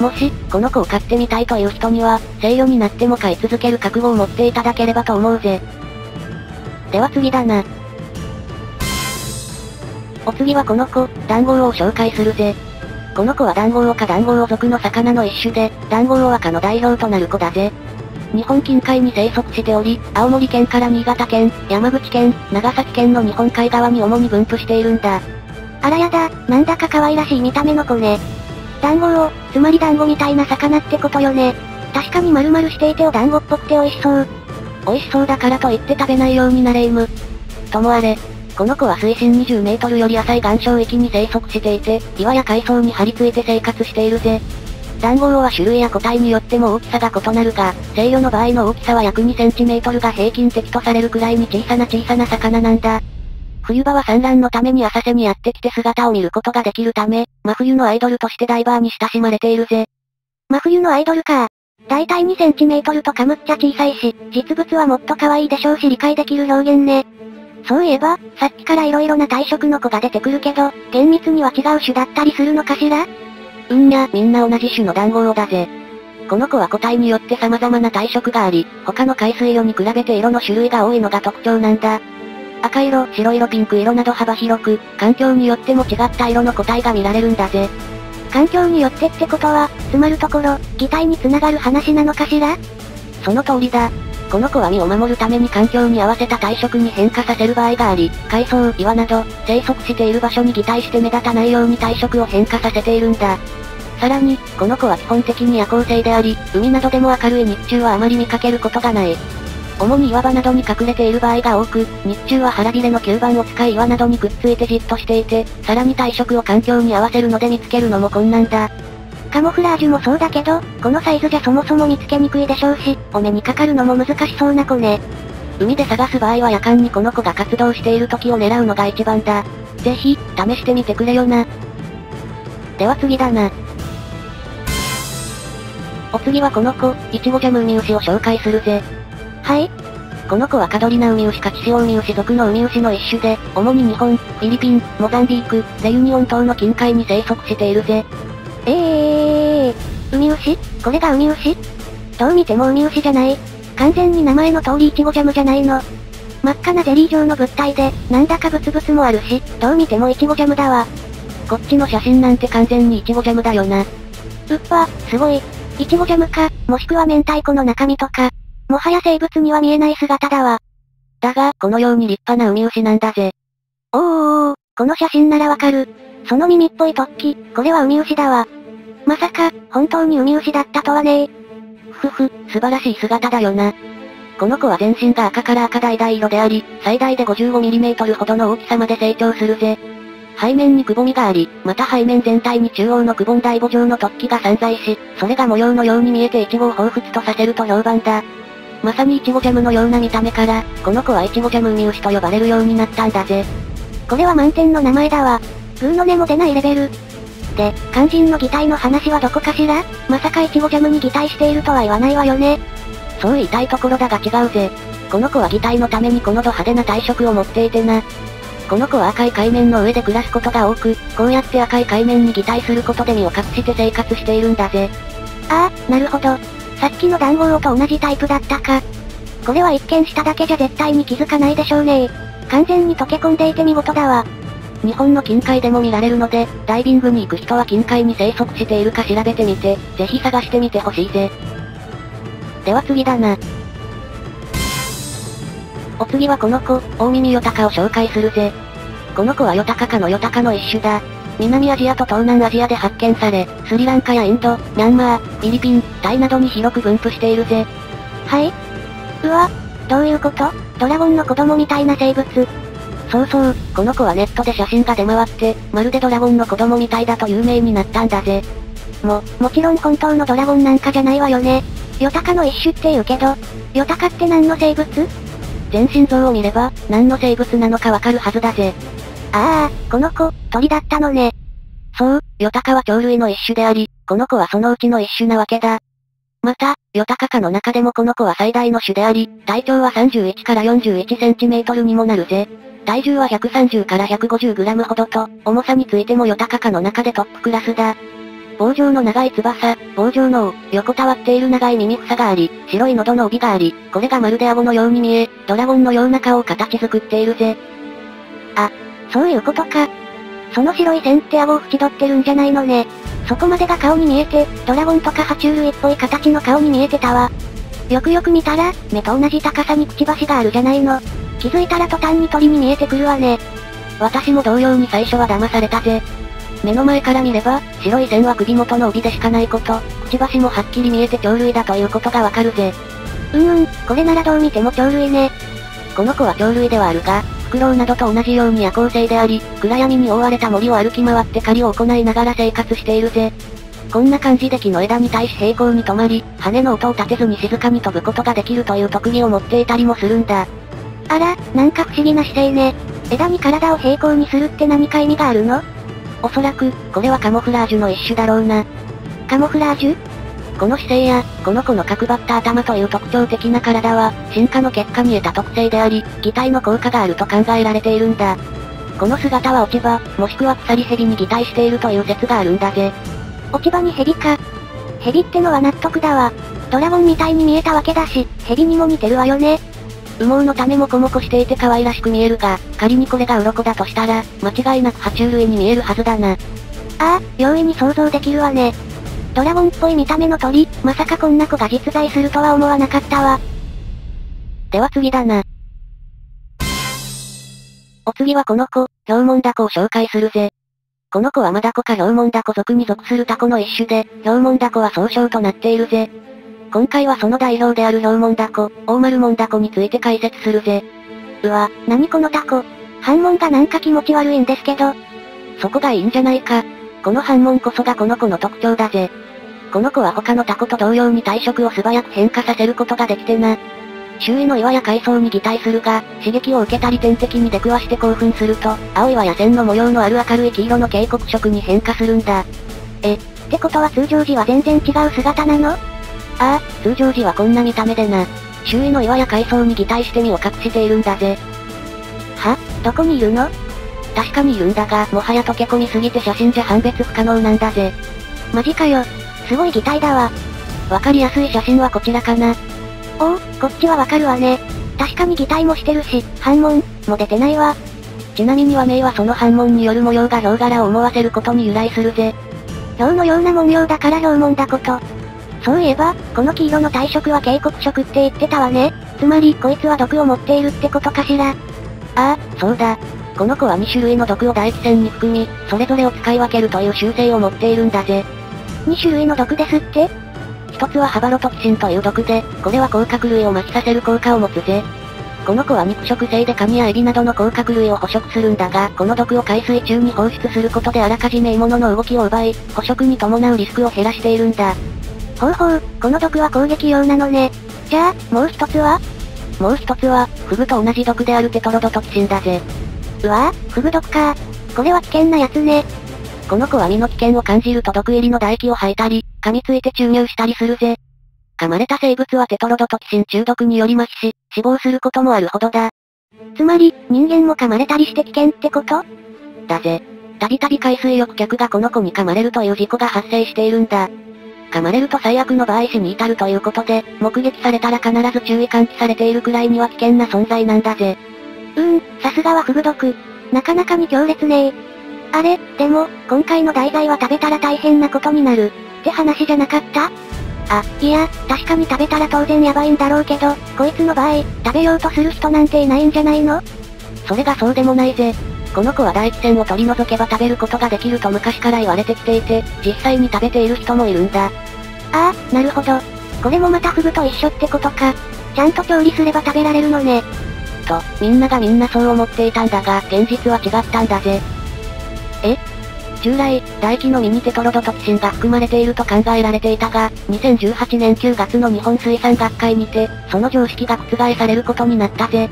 もし、この子を飼ってみたいという人には、成魚になっても飼い続ける覚悟を持っていただければと思うぜ。では次だな。お次はこの子、ダンゴウオを紹介するぜ。この子はダンゴウオ科ダンゴウオ属の魚の一種で、ダンゴウオは科の代表となる子だぜ。日本近海に生息しており、青森県から新潟県、山口県、長崎県の日本海側に主に分布しているんだ。あらやだ、なんだか可愛らしい見た目の子ね。ダンゴウオ、つまりダンゴみたいな魚ってことよね。確かに丸々していてお団子っぽくて美味しそう。美味しそうだからと言って食べないようになれいむ。ともあれ、この子は水深20メートルより浅い岩礁域に生息していて、岩や海藻に張り付いて生活しているぜ。ダンゴウオは種類や個体によっても大きさが異なるが、成魚の場合の大きさは約2センチメートルが平均的とされるくらいに小さな魚なんだ。冬場は産卵のために浅瀬にやってきて姿を見ることができるため、真冬のアイドルとしてダイバーに親しまれているぜ。真冬のアイドルか。だいたい2センチメートルとかむっちゃ小さいし、実物はもっと可愛いでしょうし理解できる表現ね。そういえば、さっきから色々な体色の子が出てくるけど、厳密には違う種だったりするのかしら？うんにゃ、みんな同じ種のダンゴウオだぜ。この子は個体によって様々な体色があり、他の海水魚に比べて色の種類が多いのが特徴なんだ。赤色、白色、ピンク色など幅広く、環境によっても違った色の個体が見られるんだぜ。環境によってってことは、つまるところ、擬態に繋がる話なのかしら？その通りだ。この子は身を守るために環境に合わせた体色に変化させる場合があり、海藻、岩など、生息している場所に擬態して目立たないように体色を変化させているんだ。さらに、この子は基本的に夜行性であり、海などでも明るい日中はあまり見かけることがない。主に岩場などに隠れている場合が多く、日中は腹びれの吸盤を使い岩などにくっついてじっとしていて、さらに体色を環境に合わせるので見つけるのも困難だ。カモフラージュもそうだけど、このサイズじゃそもそも見つけにくいでしょうし、お目にかかるのも難しそうな子ね。海で探す場合は夜間にこの子が活動している時を狙うのが一番だ。ぜひ、試してみてくれよな。では次だな。お次はこの子、イチゴジャムウミウシを紹介するぜ。はい。この子はカドリナウミウシかチシオウミウシ属のウミウシの一種で、主に日本、フィリピン、モザンビーク、レユニオン島の近海に生息しているぜ。ウミウシ？これがウミウシ？どう見てもウミウシじゃない。完全に名前の通りイチゴジャムじゃないの。真っ赤なゼリー状の物体で、なんだかブツブツもあるし、どう見てもイチゴジャムだわ。こっちの写真なんて完全にイチゴジャムだよな。うっわ、すごい。イチゴジャムか、もしくは明太子の中身とか。もはや生物には見えない姿だわ。だが、このように立派なウミウシなんだぜ。この写真ならわかる。その耳っぽい突起、これはウミウシだわ。まさか、本当にウミウシだったとはねえ。ふふ、素晴らしい姿だよな。この子は全身が赤から赤橙色であり、最大で 55mm ほどの大きさまで成長するぜ。背面にくぼみがあり、また背面全体に中央のくぼんだイボ状の突起が散在し、それが模様のように見えてイチゴを彷彿とさせると評判だ。まさにイチゴジャムのような見た目から、この子はイチゴジャムウミウシと呼ばれるようになったんだぜ。これは満点の名前だわ。グーの根も出ないレベル。で、肝心の擬態の話はどこかしら？まさかイチゴジャムに擬態しているとは言わないわよね。そう言いたいところだが違うぜ。この子は擬態のためにこのド派手な体色を持っていてな。この子は赤い海面の上で暮らすことが多く、こうやって赤い海面に擬態することで身を隠して生活しているんだぜ。ああ、なるほど。さっきのダンゴウオと同じタイプだったか。これは一見しただけじゃ絶対に気づかないでしょうね。完全に溶け込んでいて見事だわ。日本の近海でも見られるので、ダイビングに行く人は近海に生息しているか調べてみて、ぜひ探してみてほしいぜ。では次だな。お次はこの子、オオミミヨタカを紹介するぜ。この子はヨタカ科のヨタカの一種だ。南アジアと東南アジアで発見され、スリランカやインド、ミャンマー、フィリピン、タイなどに広く分布しているぜ。はい？うわ、どういうこと？ドラゴンの子供みたいな生物。そうそう、この子はネットで写真が出回って、まるでドラゴンの子供みたいだと有名になったんだぜ。もちろん本当のドラゴンなんかじゃないわよね。ヨタカの一種って言うけど、ヨタカって何の生物？全身像を見れば、何の生物なのかわかるはずだぜ。ああ、この子、鳥だったのね。そう、ヨタカは鳥類の一種であり、この子はそのうちの一種なわけだ。また、ヨタカ科の中でもこの子は最大の種であり、体長は31から41センチメートルにもなるぜ。体重は130から150グラムほどと、重さについてもヨタカ科の中でトップクラスだ。棒状の長い翼、棒状の尾、横たわっている長い耳房があり、白い喉の帯があり、これがまるで顎のように見え、ドラゴンのような顔を形作っているぜ。あ、そういうことか。その白い線って顎を縁取ってるんじゃないのね。そこまでが顔に見えて、ドラゴンとか爬虫類っぽい形の顔に見えてたわ。よくよく見たら、目と同じ高さにくちばしがあるじゃないの。気づいたら途端に鳥に見えてくるわね。私も同様に最初は騙されたぜ。目の前から見れば、白い線は首元の帯でしかないこと、くちばしもはっきり見えて鳥類だということがわかるぜ。これならどう見ても鳥類ね。この子は鳥類ではあるが、フクロウなどと同じように夜行性であり、暗闇に覆われた森を歩き回って狩りを行いながら生活しているぜ。こんな感じで木の枝に対し平行に止まり、羽の音を立てずに静かに飛ぶことができるという特技を持っていたりもするんだ。あら、なんか不思議な姿勢ね。枝に体を平行にするって何か意味があるの？おそらく、これはカモフラージュの一種だろうな。カモフラージュ？この姿勢や、この子の角張った頭という特徴的な体は、進化の結果見えた特性であり、擬態の効果があると考えられているんだ。この姿は落ち葉、もしくは鎖蛇に擬態しているという説があるんだぜ。落ち葉に蛇か。蛇ってのは納得だわ。ドラゴンみたいに見えたわけだし、蛇にも似てるわよね。羽毛のためもこもこしていて可愛らしく見えるが、仮にこれが鱗だとしたら、間違いなく爬虫類に見えるはずだな。ああ、容易に想像できるわね。ドラゴンっぽい見た目の鳥、まさかこんな子が実在するとは思わなかったわ。では次だな。お次はこの子、ヒョウモンダコを紹介するぜ。この子はマダコかヒョウモンダコ属に属するタコの一種で、ヒョウモンダコは総称となっているぜ。今回はその代表であるヒョウモンダコ、オオマルモンダコについて解説するぜ。うわ、なにこのタコ。半紋がなんか気持ち悪いんですけど。そこがいいんじゃないか。この半紋こそがこの子の特徴だぜ。この子は他のタコと同様に体色を素早く変化させることができてな。周囲の岩や海藻に擬態するが、刺激を受けたり天敵に出くわして興奮すると、青いは野戦の模様のある明るい黄色の警告色に変化するんだ。ってことは通常時は全然違う姿なの？ああ、通常時はこんな見た目でな。周囲の岩や海藻に擬態して身を隠しているんだぜ。は？どこにいるの？確かにいるんだが、もはや溶け込みすぎて写真じゃ判別不可能なんだぜ。マジかよ。すごい擬態だわ。わかりやすい写真はこちらかな。おお、こっちはわかるわね。確かに擬態もしてるし、斑紋も出てないわ。ちなみに和名はその斑紋による模様がヒョウ柄を思わせることに由来するぜ。ヒョウのような文様だからヒョウモンダコと。そういえば、この黄色の体色は警告色って言ってたわね。つまりこいつは毒を持っているってことかしら。ああ、そうだ。この子は2種類の毒を唾液腺に含み、それぞれを使い分けるという習性を持っているんだぜ。2種類の毒ですって？一つはハバロトキシンという毒で、これは甲殻類を麻痺させる効果を持つぜ。この子は肉食性でカニやエビなどの甲殻類を捕食するんだが、この毒を海水中に放出することであらかじめ獲物の動きを奪い、捕食に伴うリスクを減らしているんだ。ほうほう、この毒は攻撃用なのね。じゃあ、もう一つは？もう一つは、フグと同じ毒であるテトロドトキシンだぜ。うわぁ、フグ毒か。これは危険なやつね。この子は身の危険を感じると毒入りの唾液を吐いたり、噛みついて注入したりするぜ。噛まれた生物はテトロドトキシン中毒により麻痺し、死亡することもあるほどだ。つまり、人間も噛まれたりして危険ってこと？だぜ。たびたび海水浴客がこの子に噛まれるという事故が発生しているんだ。噛まれると最悪の場合死に至るということで、目撃されたら必ず注意喚起されているくらいには危険な存在なんだぜ。さすがはフグ毒。なかなかに強烈ねえ。あれ、でも、今回の題材は食べたら大変なことになるって話じゃなかった？あ、いや、確かに食べたら当然やばいんだろうけど、こいつの場合、食べようとする人なんていないんじゃないの？それがそうでもないぜ。この子は唾液腺を取り除けば食べることができると昔から言われてきていて、実際に食べている人もいるんだ。ああ、なるほど。これもまたフグと一緒ってことか。ちゃんと調理すれば食べられるのね。と、みんながみんなそう思っていたんだが、現実は違ったんだぜ。従来、唾液の身にテトロドトキシンが含まれていると考えられていたが、2018年9月の日本水産学会にて、その常識が覆されることになったぜ。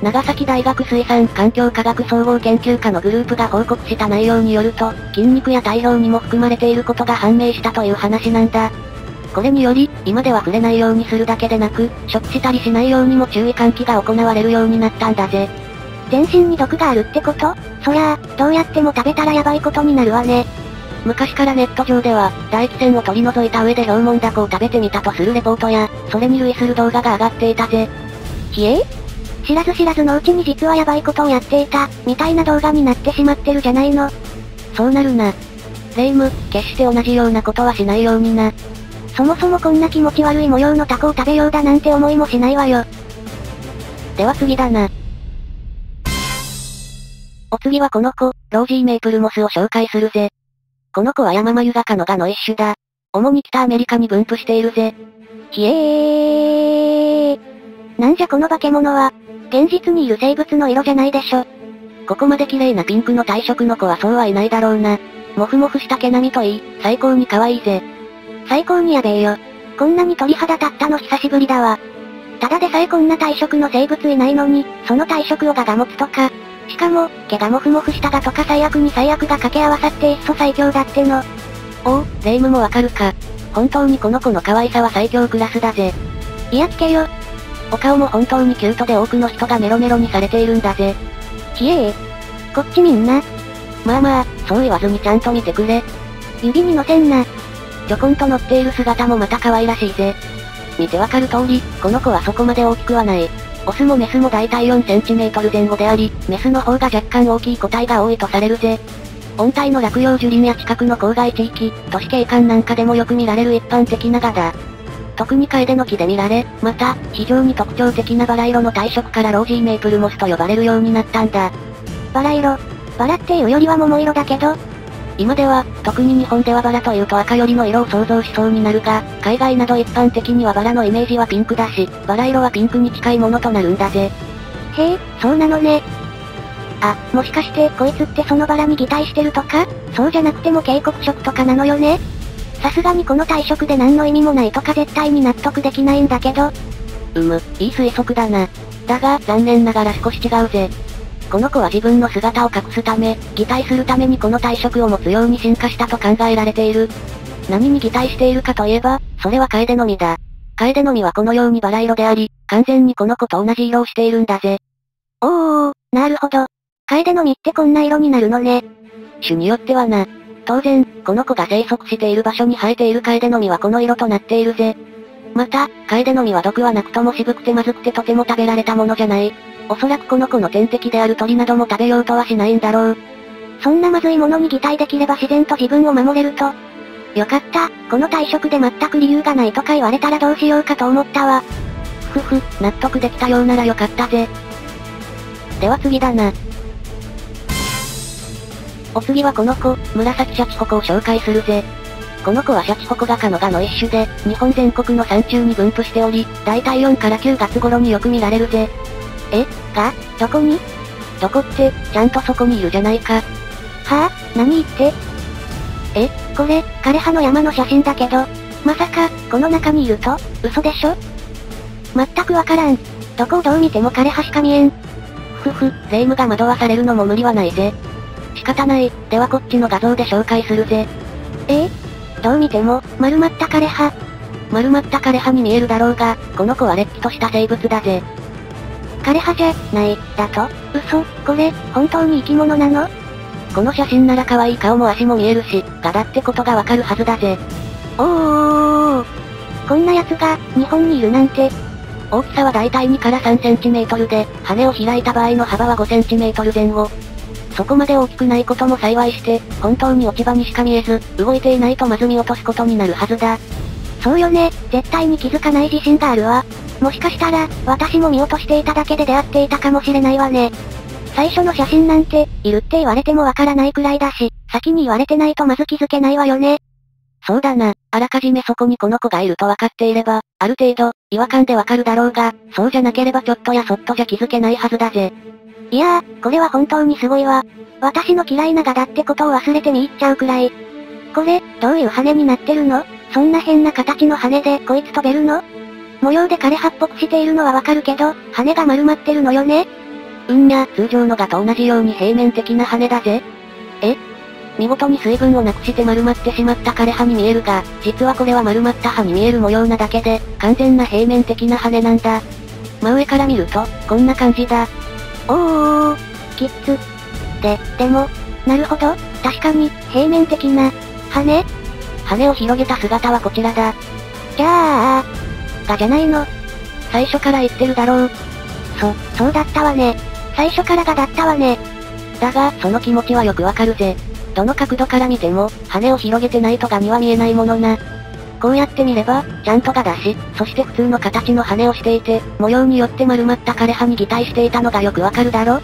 長崎大学水産環境科学総合研究科のグループが報告した内容によると、筋肉や体表にも含まれていることが判明したという話なんだ。これにより、今では触れないようにするだけでなく、食したりしないようにも注意喚起が行われるようになったんだぜ。全身に毒があるってこと？そりゃあ、どうやっても食べたらやばいことになるわね。昔からネット上では、唾液腺を取り除いた上でヒョウモンダコを食べてみたとするレポートや、それに類する動画が上がっていたぜ。ひえ？知らず知らずのうちに実はやばいことをやっていた、みたいな動画になってしまってるじゃないの。そうなるな。霊夢、決して同じようなことはしないようにな。そもそもこんな気持ち悪い模様のタコを食べようだなんて思いもしないわよ。では次だな。お次はこの子、ロージーメイプルモスを紹介するぜ。この子はヤママユガ科のガの一種だ。主に北アメリカに分布しているぜ。ひえー。なんじゃこの化け物は。現実にいる生物の色じゃないでしょ。ここまで綺麗なピンクの体色の子はそうはいないだろうな。もふもふした毛並みといい、最高に可愛いぜ。最高にやべえよ。こんなに鳥肌立ったの久しぶりだわ。ただでさえこんな体色の生物いないのに、その体色をガが持つとか。しかも、毛がモフモフしたがとか最悪に最悪が掛け合わさっていっそ最強だっての。おお、霊夢もわかるか。本当にこの子の可愛さは最強クラスだぜ。いや聞けよ。お顔も本当にキュートで多くの人がメロメロにされているんだぜ。ひええ。こっちみんな。まあまあ、そう言わずにちゃんと見てくれ。指に乗せんな。ちょこんと乗っている姿もまた可愛らしいぜ。見てわかる通り、この子はそこまで大きくはない。オスもメスもだいたい 4cm 前後であり、メスの方が若干大きい個体が多いとされるぜ。温帯の落葉樹林や近くの郊外地域、都市景観なんかでもよく見られる一般的な蛾だ。特にカエデの木で見られ、また、非常に特徴的なバラ色の体色からロージーメープルモスと呼ばれるようになったんだ。バラ色。バラっていうよりは桃色だけど、今では、特に日本ではバラというと赤よりの色を想像しそうになるが、海外など一般的にはバラのイメージはピンクだし、バラ色はピンクに近いものとなるんだぜ。へえ、そうなのね。あ、もしかしてこいつってそのバラに擬態してるとか、そうじゃなくても警告色とかなのよね。さすがにこの体色で何の意味もないとか絶対に納得できないんだけど。いい推測だな。だが、残念ながら少し違うぜ。この子は自分の姿を隠すため、擬態するためにこの体色を持つように進化したと考えられている。何に擬態しているかといえば、それはカエデの実だ。カエデの実はこのようにバラ色であり、完全にこの子と同じ色をしているんだぜ。なるほど。カエデの実ってこんな色になるのね。種によってはな。当然、この子が生息している場所に生えているカエデの実はこの色となっているぜ。また、カエデの実は毒はなくとも渋くてまずくてとても食べられたものじゃない。おそらくこの子の天敵である鳥なども食べようとはしないんだろう。そんなまずいものに擬態できれば自然と自分を守れると。よかった、この体色で全く理由がないとか言われたらどうしようかと思ったわ。納得できたようならよかったぜ。では次だな。お次はこの子、紫シャチホコを紹介するぜ。この子はシャチホコ科の蛾の一種で、日本全国の山中に分布しており、大体4から9月頃によく見られるぜ。どこに？どこって、ちゃんとそこにいるじゃないか。はぁ、何言って？これ、枯葉の山の写真だけど、まさか、この中にいると、嘘でしょ？まったくわからん。どこをどう見ても枯葉しか見えん。霊夢が惑わされるのも無理はないぜ。仕方ない、ではこっちの画像で紹介するぜ。どう見ても、丸まった枯葉。丸まった枯葉に見えるだろうが、この子はれっきとした生物だぜ。枯葉じゃない、だと？嘘、これ、本当に生き物なの？この写真なら可愛い顔も足も見えるし、蛾だってことがわかるはずだぜ。こんな奴が、日本にいるなんて。大きさは大体2から3センチメートルで、羽を開いた場合の幅は5センチメートル前後。そこまで大きくないことも幸いして、本当に落ち葉にしか見えず、動いていないとまず見落とすことになるはずだ。そうよね、絶対に気づかない自信があるわ。もしかしたら、私も見落としていただけで出会っていたかもしれないわね。最初の写真なんて、いるって言われてもわからないくらいだし、先に言われてないとまず気づけないわよね。そうだな、あらかじめそこにこの子がいるとわかっていれば、ある程度、違和感でわかるだろうが、そうじゃなければちょっとやそっとじゃ気づけないはずだぜ。いやー、これは本当にすごいわ。私の嫌いな蛾だってことを忘れて見入っちゃうくらい。これ、どういう羽になってるの？そんな変な形の羽でこいつ飛べるの？模様で枯葉っぽくしているのはわかるけど、羽が丸まってるのよね。通常の蛾と同じように平面的な羽だぜ。見事に水分をなくして丸まってしまった枯葉に見えるが、実はこれは丸まった葉に見える模様なだけで、完全な平面的な羽なんだ。真上から見ると、こんな感じだ。きっつ。でも、なるほど、確かに、平面的な、羽を広げた姿はこちらだ。じゃあ、蛾じゃないの。最初から言ってるだろう。そうだったわね。最初から蛾だったわね。だが、その気持ちはよくわかるぜ。どの角度から見ても、羽を広げてないと蛾には見えないものな。こうやって見れば、ちゃんと蛾だし、そして普通の形の羽をしていて、模様によって丸まった枯葉に擬態していたのがよくわかるだろ？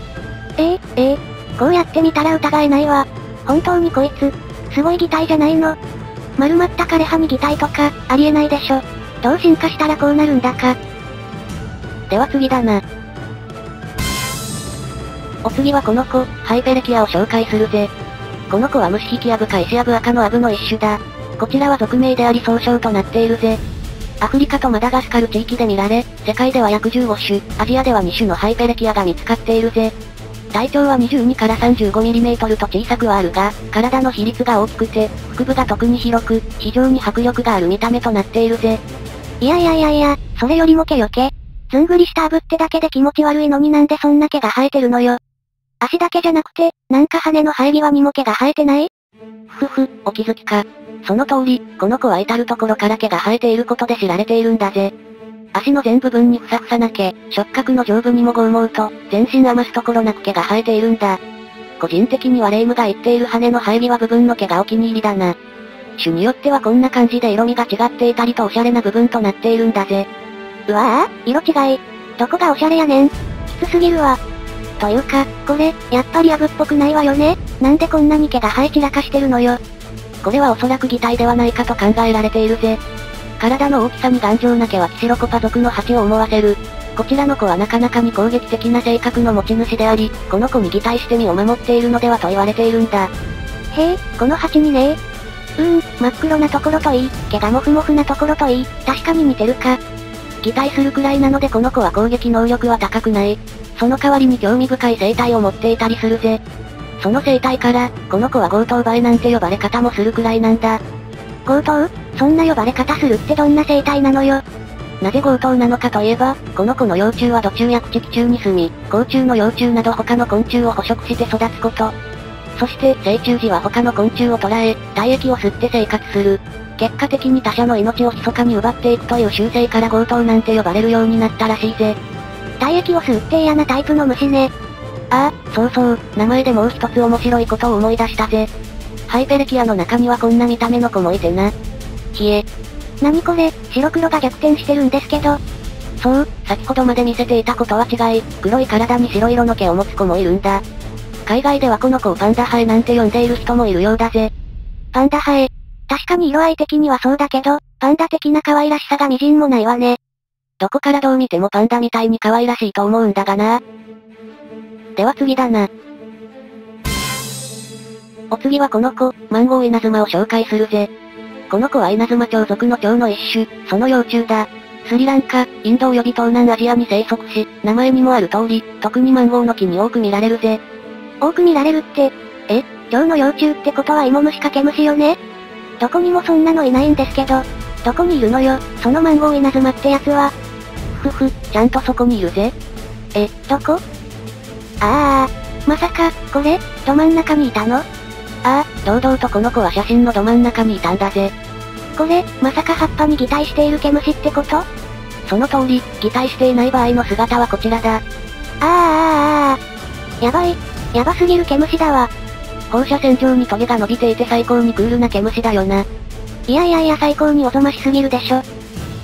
こうやって見たら疑えないわ。本当にこいつ、すごい擬態じゃないの？丸まった枯葉に擬態とか、ありえないでしょ。どう進化したらこうなるんだか。では次だな。お次はこの子、ハイペレキアを紹介するぜ。この子はムシヒキアブかイシアブ赤のアブの一種だ。こちらは属名であり総称となっているぜ。アフリカとマダガスカル地域で見られ、世界では約15種、アジアでは2種のハイペレキアが見つかっているぜ。体長は22から 35mm と小さくはあるが、体の比率が大きくて、腹部が特に広く、非常に迫力がある見た目となっているぜ。いや、それよりも毛よけ。ずんぐりしたアブってだけで気持ち悪いのになんでそんな毛が生えてるのよ。足だけじゃなくて、なんか羽の生え際にも毛が生えてない？お気づきか。その通り、この子は至るところから毛が生えていることで知られているんだぜ。足の全部分にふさふさな毛、触覚の上部にも剛毛と、全身余すところなく毛が生えているんだ。個人的にはレイムが言っている羽の生え際部分の毛がお気に入りだな。種によってはこんな感じで色味が違っていたりとおしゃれな部分となっているんだぜ。うわぁ、色違い。どこがおしゃれやねん。きつすぎるわ。というか、これ、やっぱりアブっぽくないわよね。なんでこんなに毛が生え散らかしてるのよ。これはおそらく擬態ではないかと考えられているぜ。体の大きさに頑丈な毛はキシロコパ属のハチを思わせる。こちらの子はなかなかに攻撃的な性格の持ち主であり、この子に擬態して身を守っているのではと言われているんだ。へえ、このハチにね。真っ黒なところといい、毛がモフモフなところといい、確かに似てるか。擬態するくらいなのでこの子は攻撃能力は高くない。その代わりに興味深い生態を持っていたりするぜ。その生態から、この子は強盗バエなんて呼ばれ方もするくらいなんだ。強盗？そんな呼ばれ方するってどんな生態なのよ。なぜ強盗なのかといえば、この子の幼虫は土中や朽木中に住み、甲虫の幼虫など他の昆虫を捕食して育つこと。そして、成虫時は他の昆虫を捕らえ、体液を吸って生活する。結果的に他者の命を密かに奪っていくという習性から強盗なんて呼ばれるようになったらしいぜ。体液を吸うって嫌なタイプの虫ね。ああ、そうそう、名前でもう一つ面白いことを思い出したぜ。ハイペレキアの中にはこんな見た目の子もいてな。ひえ。なにこれ、白黒が逆転してるんですけど。そう、先ほどまで見せていたことは違い、黒い体に白色の毛を持つ子もいるんだ。海外ではこの子をパンダハエなんて呼んでいる人もいるようだぜ。パンダハエ。確かに色合い的にはそうだけど、パンダ的な可愛らしさがみじんもないわね。どこからどう見てもパンダみたいに可愛らしいと思うんだがな。では次だな。お次はこの子、マンゴー稲妻を紹介するぜ。この子は稲妻鳥属の鳥の一種、その幼虫だ。スリランカ、インド及び東南アジアに生息し、名前にもある通り、特にマンゴーの木に多く見られるぜ。多く見られるって、鳥の幼虫ってことはイモムシかケムシよね。どこにもそんなのいないんですけど、どこにいるのよ、そのマンゴー稲妻ってやつは。ちゃんとそこにいるぜ。どこ？ああ、まさか、これ、ど真ん中にいたの？ああ、堂々とこの子は写真のど真ん中にいたんだぜ。これ、まさか葉っぱに擬態している毛虫ってこと？その通り、擬態していない場合の姿はこちらだ。やばい、やばすぎる毛虫だわ。放射線状にトゲが伸びていて最高にクールな毛虫だよな。いや最高におぞましすぎるでしょ。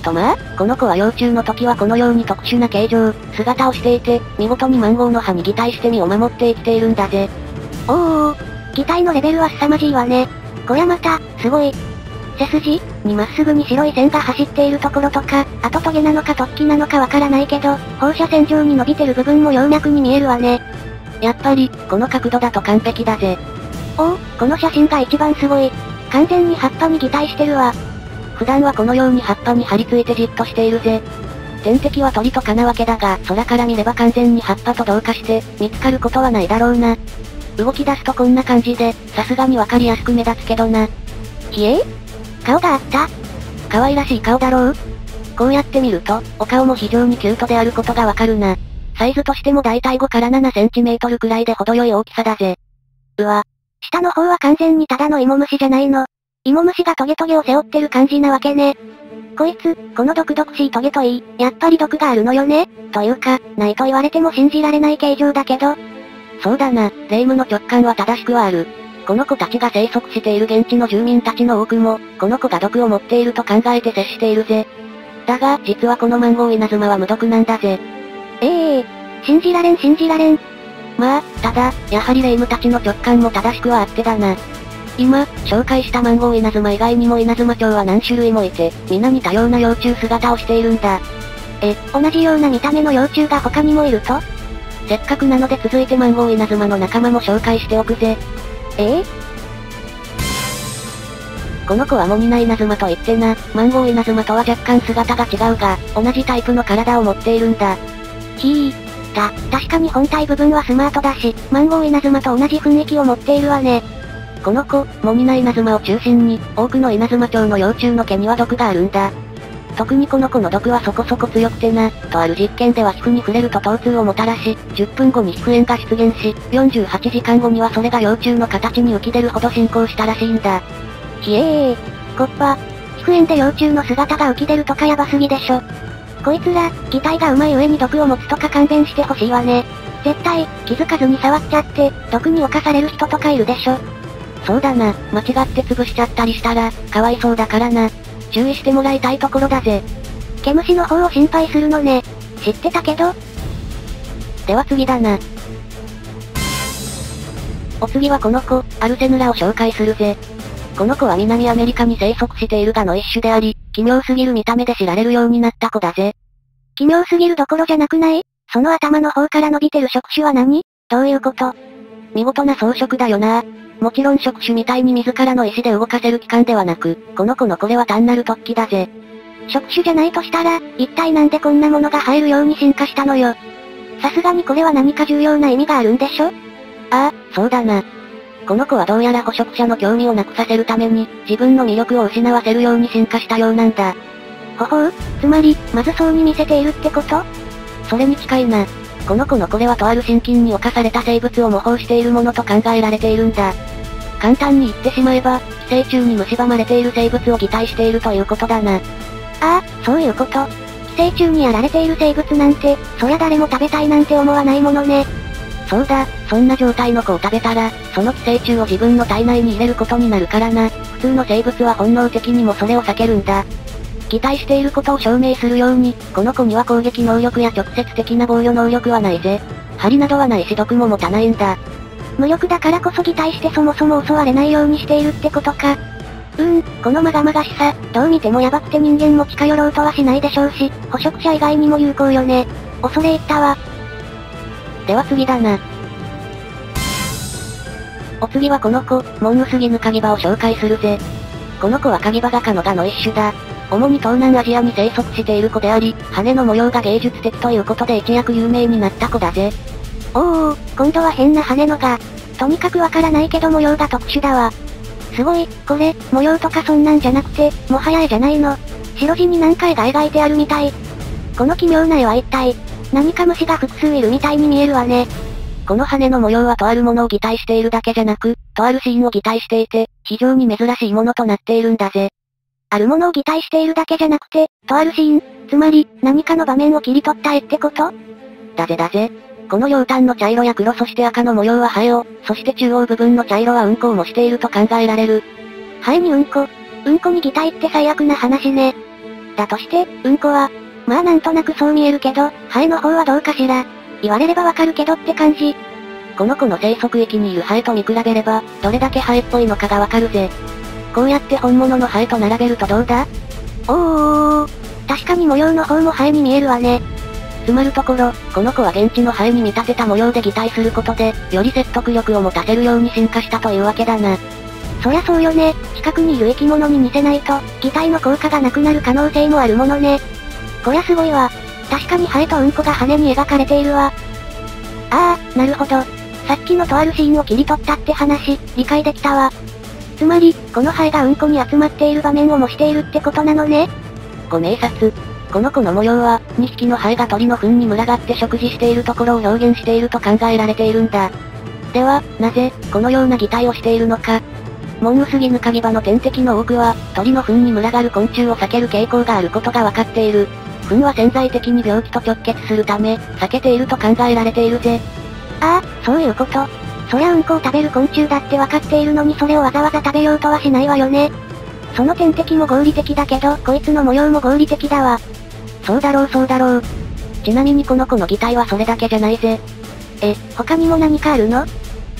とまあ、この子は幼虫の時はこのように特殊な形状、姿をしていて、見事にマンゴーの葉に擬態して身を守って生きているんだぜ。擬態のレベルは凄まじいわね。こりゃまた、すごい。背筋にまっすぐに白い線が走っているところとか、あとトゲなのか突起なのかわからないけど、放射線状に伸びてる部分も葉脈に見えるわね。やっぱり、この角度だと完璧だぜ。この写真が一番すごい。完全に葉っぱに擬態してるわ。普段はこのように葉っぱに張り付いてじっとしているぜ。天敵は鳥とかなわけだが、空から見れば完全に葉っぱと同化して、見つかることはないだろうな。動き出すとこんな感じで、さすがにわかりやすく目立つけどな。ひえ？顔があった。可愛らしい顔だろう？こうやって見ると、お顔も非常にキュートであることがわかるな。サイズとしてもだいたい5から7センチメートルくらいで程よい大きさだぜ。うわ。下の方は完全にただのイモムシじゃないの。イモムシがトゲトゲを背負ってる感じなわけね。こいつ、この毒々しいトゲといい、やっぱり毒があるのよね。というか、ないと言われても信じられない形状だけど。そうだな、霊夢の直感は正しくはある。この子たちが生息している現地の住民たちの多くも、この子が毒を持っていると考えて接しているぜ。だが、実はこのマンゴー稲妻は無毒なんだぜ。信じられん。まあ、ただ、やはり霊夢たちの直感も正しくはあってだな。今、紹介したマンゴー稲妻以外にも稲妻鳥は何種類もいて、皆に多様な幼虫姿をしているんだ。同じような見た目の幼虫が他にもいると？せっかくなので続いてマンゴー稲妻の仲間も紹介しておくぜ。この子はモニナ稲妻といってな、マンゴー稲妻とは若干姿が違うが、同じタイプの体を持っているんだ。確かに本体部分はスマートだし、マンゴー稲妻と同じ雰囲気を持っているわね。この子、モニナ稲妻を中心に、多くの稲妻鳥の幼虫の毛には毒があるんだ。特にこの子の毒はそこそこ強くてな、とある実験では皮膚に触れると疼痛をもたらし、10分後に皮膚炎が出現し、48時間後にはそれが幼虫の形に浮き出るほど進行したらしいんだ。ひえー、こっぱ、皮膚炎で幼虫の姿が浮き出るとかやばすぎでしょ。こいつら、擬態がうまい上に毒を持つとか勘弁してほしいわね。絶対、気づかずに触っちゃって、毒に侵される人とかいるでしょ。そうだな、間違って潰しちゃったりしたら、かわいそうだからな。注意してもらいたいところだぜ。毛虫の方を心配するのね。知ってたけど。では次だな。お次はこの子、アルセヌラを紹介するぜ。この子は南アメリカに生息しているガの一種であり、奇妙すぎる見た目で知られるようになった子だぜ。奇妙すぎるどころじゃなくない？その頭の方から伸びてる触手は何？どういうこと？見事な装飾だよな。もちろん触手みたいに自らの意志で動かせる器官ではなく、この子のこれは単なる突起だぜ。触手じゃないとしたら、一体なんでこんなものが生えるように進化したのよ。さすがにこれは何か重要な意味があるんでしょ？ああ、そうだな。この子はどうやら捕食者の興味をなくさせるために、自分の魅力を失わせるように進化したようなんだ。ほほう、つまり、まずそうに見せているってこと？それに近いな。この子のこれはとある心筋に侵された生物を模倣しているものと考えられているんだ。簡単に言ってしまえば、寄生虫に蝕まれている生物を擬態しているということだな。ああ、そういうこと。寄生虫にやられている生物なんて、そりゃ誰も食べたいなんて思わないものね。そうだ、そんな状態の子を食べたら、その寄生虫を自分の体内に入れることになるからな。普通の生物は本能的にもそれを避けるんだ。擬態していることを証明するように、この子には攻撃能力や直接的な防御能力はないぜ。針などはないし毒も持たないんだ。無力だからこそ擬態してそもそも襲われないようにしているってことか。このまがまがしさ、どう見てもヤバくて人間も近寄ろうとはしないでしょうし、捕食者以外にも有効よね。恐れ入ったわ。では次だな。お次はこの子、モンムスギヌカギバを紹介するぜ。この子はカギバガ科のガの一種だ。主に東南アジアに生息している子であり、羽の模様が芸術的ということで一躍有名になった子だぜ。おーおー、今度は変な羽のが。とにかくわからないけど模様が特殊だわ。すごい、これ、模様とかそんなんじゃなくて、もはや絵じゃないの。白地に何か絵が描いてあるみたい。この奇妙な絵は一体、何か虫が複数いるみたいに見えるわね。この羽の模様はとあるものを擬態しているだけじゃなく、とあるシーンを擬態していて、非常に珍しいものとなっているんだぜ。あるものを擬態しているだけじゃなくて、とあるシーン、つまり、何かの場面を切り取った絵ってこと？だぜだぜ。この両端の茶色や黒そして赤の模様はハエを、そして中央部分の茶色はうんこを模していると考えられる。ハエにうんこ。うんこに擬態って最悪な話ね。だとして、うんこは、まあなんとなくそう見えるけど、ハエの方はどうかしら。言われればわかるけどって感じ。この子の生息域にいるハエと見比べれば、どれだけハエっぽいのかがわかるぜ。こうやって本物のハエと並べるとどうだ？おーおーおー、確かに模様の方もハエに見えるわね。つまるところ、この子は現地のハエに見立てた模様で擬態することで、より説得力を持たせるように進化したというわけだな。そりゃそうよね、近くにいる生き物に似せないと、擬態の効果がなくなる可能性もあるものね。こりゃすごいわ。確かにハエとうんこが羽に描かれているわ。ああ、なるほど。さっきのとあるシーンを切り取ったって話、理解できたわ。つまり、このハエがうんこに集まっている場面を模しているってことなのね。ご明察。この子の模様は、2匹のハエが鳥の糞に群がって食事しているところを表現していると考えられているんだ。では、なぜ、このような擬態をしているのか。モンムスギヌカギバの天敵の多くは、鳥の糞に群がる昆虫を避ける傾向があることがわかっている。糞は潜在的に病気と直結するため、避けていると考えられているぜ。ああ、そういうこと。そりゃうんこを食べる昆虫だって分かっているのにそれをわざわざ食べようとはしないわよね。その天敵も合理的だけど、こいつの模様も合理的だわ。そうだろうそうだろう。ちなみにこの子の擬態はそれだけじゃないぜ。他にも何かあるの？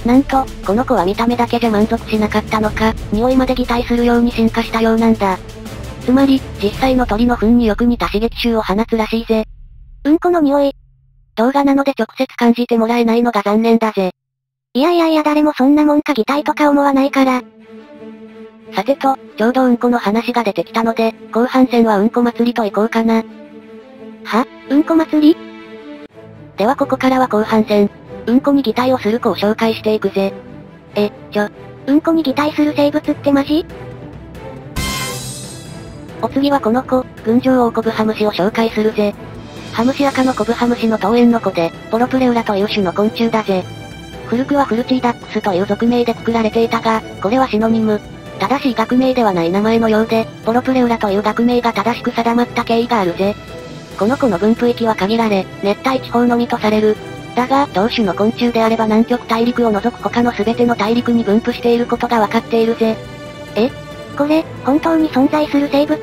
なんと、この子は見た目だけじゃ満足しなかったのか、匂いまで擬態するように進化したようなんだ。つまり、実際の鳥の糞によく似た刺激臭を放つらしいぜ。うんこの匂い。動画なので直接感じてもらえないのが残念だぜ。いやいやいや誰もそんなもんか擬態とか思わないから。さてと、ちょうどうんこの話が出てきたので、後半戦はうんこ祭りといこうかな。は？うんこ祭り？ではここからは後半戦。うんこに擬態をする子を紹介していくぜ。うんこに擬態する生物ってマジ？お次はこの子、群青オオコブハムシを紹介するぜ。ハムシア科のコブハムシの頭縁の子で、ポロプレウラという種の昆虫だぜ。古くはフルチーダックスという俗名でくくられていたが、これはシノニム。正しい学名ではない名前のようで、ポロプレウラという学名が正しく定まった経緯があるぜ。この子の分布域は限られ、熱帯地方のみとされる。だが、同種の昆虫であれば南極大陸を除く他の全ての大陸に分布していることがわかっているぜ。え？これ、本当に存在する生物？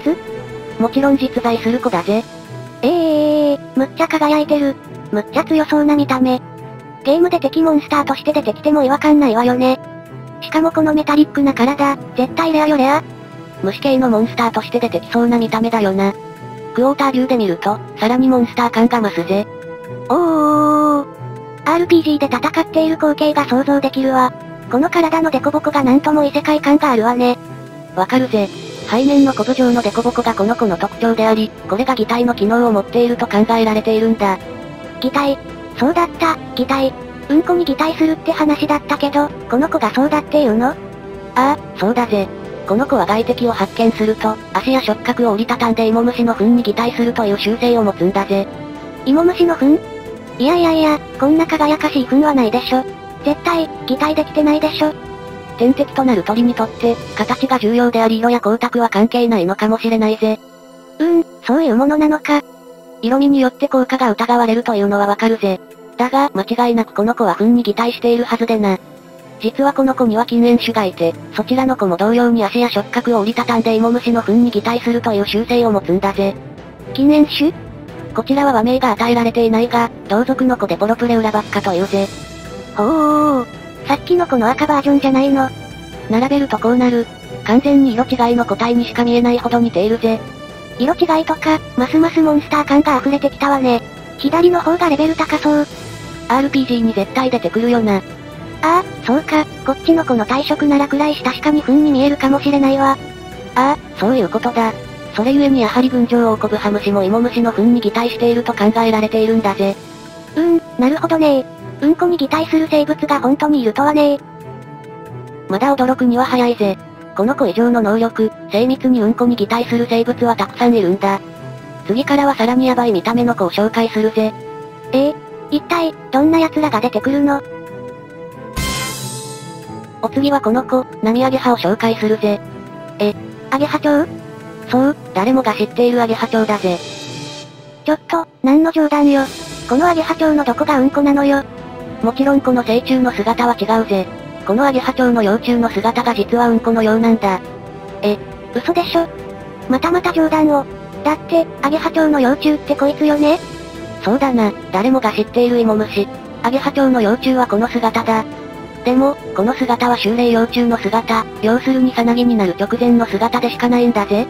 もちろん実在する子だぜ。むっちゃ輝いてる。むっちゃ強そうな見た目。ゲームで敵モンスターとして出てきても違和感ないわよね。しかもこのメタリックな体、絶対レアよレア。虫系のモンスターとして出てきそうな見た目だよな。クォータービューで見ると、さらにモンスター感が増すぜ。RPG で戦っている光景が想像できるわ。この体のデコボコがなんとも異世界感があるわね。わかるぜ。背面のコブ状のデコボコがこの子の特徴であり、これが擬態の機能を持っていると考えられているんだ。擬態。そうだった、擬態。うんこに擬態するって話だったけど、この子がそうだっていうの？ああ、そうだぜ。この子は外敵を発見すると、足や触覚を折りたたんで芋虫の糞に擬態するという習性を持つんだぜ。芋虫の糞？いやいやいや、こんな輝かしい糞はないでしょ。絶対、擬態できてないでしょ。天敵となる鳥にとって、形が重要であり色や光沢は関係ないのかもしれないぜ。そういうものなのか。色味によって効果が疑われるというのはわかるぜ。だが、間違いなくこの子は糞に擬態しているはずでな。実はこの子には禁煙種がいて、そちらの子も同様に足や触覚を折りたたんで芋虫の糞に擬態するという習性を持つんだぜ。禁煙種？こちらは和名が与えられていないが、同族の子でポロプレウラバッカというぜ。ほー、さっきの子の赤バージョンじゃないの。並べるとこうなる。完全に色違いの個体にしか見えないほど似ているぜ。色違いとか、ますますモンスター感が溢れてきたわね。左の方がレベル高そう。RPG に絶対出てくるよな。ああ、そうか、こっちの子の体色ならくらいし確かに糞に見えるかもしれないわ。ああ、そういうことだ。それゆえにやはり群青オオコブハムシもイモムシの糞に擬態していると考えられているんだぜ。なるほどね。うんこに擬態する生物が本当にいるとはね。まだ驚くには早いぜ。この子以上の能力、精密にうんこに擬態する生物はたくさんいるんだ。次からはさらにヤバい見た目の子を紹介するぜ。一体、どんな奴らが出てくるの？お次はこの子、波アゲハを紹介するぜ。アゲハチョウ？そう、誰もが知っているアゲハチョウだぜ。ちょっと、何の冗談よ。このアゲハチョウのどこがうんこなのよ。もちろんこの成虫の姿は違うぜ。このアゲハチョウの幼虫の姿が実はうんこのようなんだ。嘘でしょ。またまた冗談を。だって、アゲハチョウの幼虫ってこいつよね？そうだな、誰もが知っているイモムシ。アゲハチョウの幼虫はこの姿だ。でも、この姿は襲霊幼虫の姿、要するにサナギになる直前の姿でしかないんだぜ。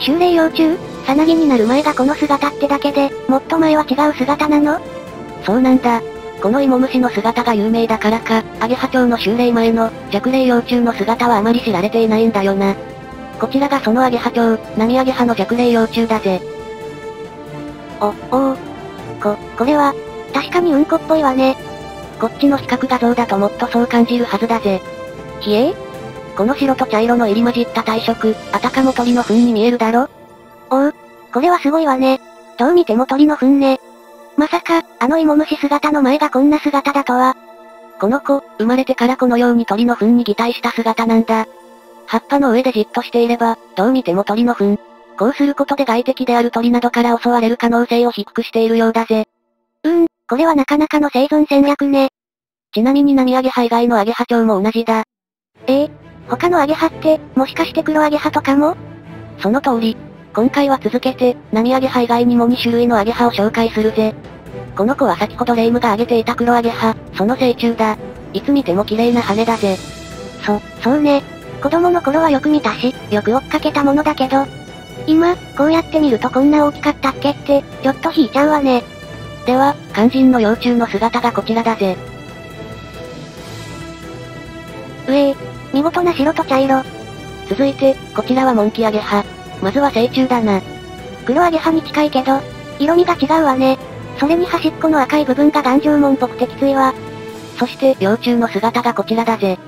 襲霊幼虫？サナギになる前がこの姿ってだけで、もっと前は違う姿なの？そうなんだ。このイモムシの姿が有名だからか、アゲハチョウの襲霊前の弱霊幼虫の姿はあまり知られていないんだよな。こちらがそのアゲハチョウ、波アゲハの弱霊幼虫だぜ。これは、確かにうんこっぽいわね。こっちの比較画像だともっとそう感じるはずだぜ。ひえー？この白と茶色の入り混じった体色、あたかも鳥の糞に見えるだろ？おう、これはすごいわね。どう見ても鳥の糞ね。まさか、あのイモムシ姿の前がこんな姿だとは。この子、生まれてからこのように鳥の糞に擬態した姿なんだ。葉っぱの上でじっとしていれば、どう見ても鳥の糞。こうすることで外敵である鳥などから襲われる可能性を低くしているようだぜ。これはなかなかの生存戦略ね。ちなみに波アゲハ以外のアゲハチョウも同じだ。他のアゲハって、もしかして黒アゲハとかも？その通り。今回は続けて、波アゲハ以外にも2種類のアゲハを紹介するぜ。この子は先ほど霊夢が挙げていた黒アゲハ、その成虫だ。いつ見ても綺麗な羽だぜ。そうね。子供の頃はよく見たし、よく追っかけたものだけど、今、こうやって見るとこんな大きかったっけって、ちょっと引いちゃうわね。では、肝心の幼虫の姿がこちらだぜ。見事な白と茶色。続いて、こちらはモンキアゲハ。まずは成虫だな。黒アゲハに近いけど、色味が違うわね。それに端っこの赤い部分が眼状紋っぽくてきついわ。そして、幼虫の姿がこちらだぜ。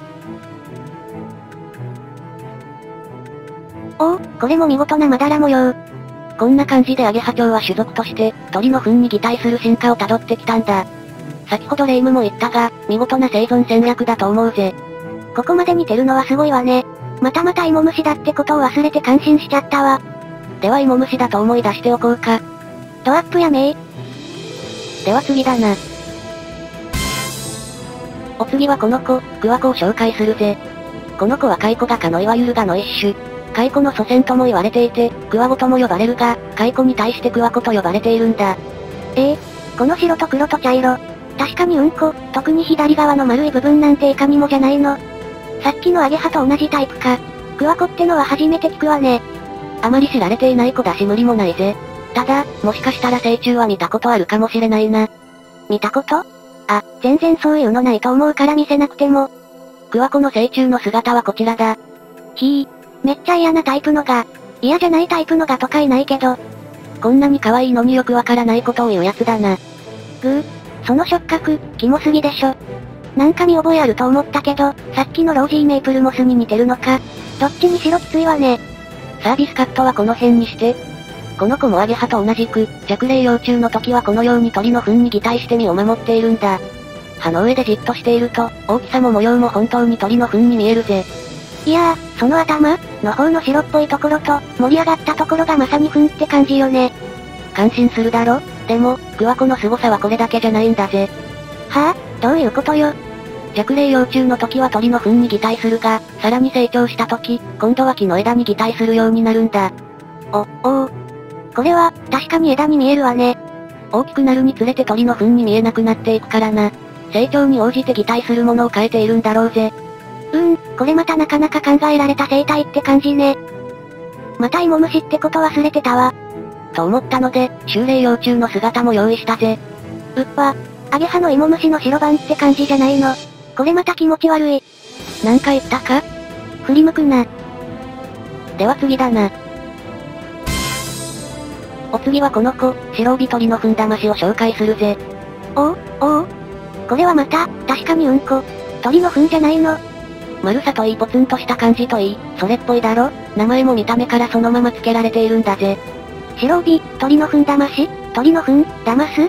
おお、これも見事なまだら模様。こんな感じでアゲハチョウは種族として、鳥の糞に擬態する進化をたどってきたんだ。先ほど霊夢も言ったが、見事な生存戦略だと思うぜ。ここまで似てるのはすごいわね。またまたイモムシだってことを忘れて感心しちゃったわ。ではイモムシだと思い出しておこうか。ドアップやねー。では次だな。お次はこの子、クワ子を紹介するぜ。この子はカイコガ科のいわゆるガの一種。カイコの祖先とも言われていて、クワゴとも呼ばれるが、カイコに対してクワ子と呼ばれているんだ。この白と黒と茶色。確かにうんこ、特に左側の丸い部分なんていかにもじゃないの。さっきのアゲハと同じタイプか。クワ子ってのは初めて聞くわね。あまり知られていない子だし無理もないぜ。ただ、もしかしたら成虫は見たことあるかもしれないな。見たこと？あ、全然そういうのないと思うから見せなくても。クワ子の成虫の姿はこちらだ。ひぃ。めっちゃ嫌なタイプのが。嫌じゃないタイプのがとかいないけど。こんなに可愛いのによくわからないことを言うやつだな。ぐぅ。その触覚、キモすぎでしょ。なんか見覚えあると思ったけど、さっきのロージーメイプルモスに似てるのか。どっちにしろきついわね。サービスカットはこの辺にして。この子もアゲハと同じく、弱冷幼虫の時はこのように鳥の糞に擬態して身を守っているんだ。葉の上でじっとしていると、大きさも模様も本当に鳥の糞に見えるぜ。いやー、その頭の方の白っぽいところと、盛り上がったところがまさに糞って感じよね。感心するだろ？でも、クワ子の凄さはこれだけじゃないんだぜ。はぁ、どういうことよ。弱冷幼虫の時は鳥の糞に擬態するが、さらに成長した時、今度は木の枝に擬態するようになるんだ。これは、確かに枝に見えるわね。大きくなるにつれて鳥の糞に見えなくなっていくからな。成長に応じて擬態するものを変えているんだろうぜ。これまたなかなか考えられた生態って感じね。またイモムシってこと忘れてたわ。と思ったので、秋麗幼虫の姿も用意したぜ。うっぱ、アゲハのイモムシの白番って感じじゃないの。これまた気持ち悪い。なんか言ったか？振り向くな。では次だな。お次はこの子、白帯鳥のふんだましを紹介するぜ。これはまた、確かにうんこ。鳥のふんじゃないの。丸さといいポツンとした感じといい、それっぽいだろ？名前も見た目からそのまま付けられているんだぜ。白帯、鳥のふんだまし？鳥のふん、だます？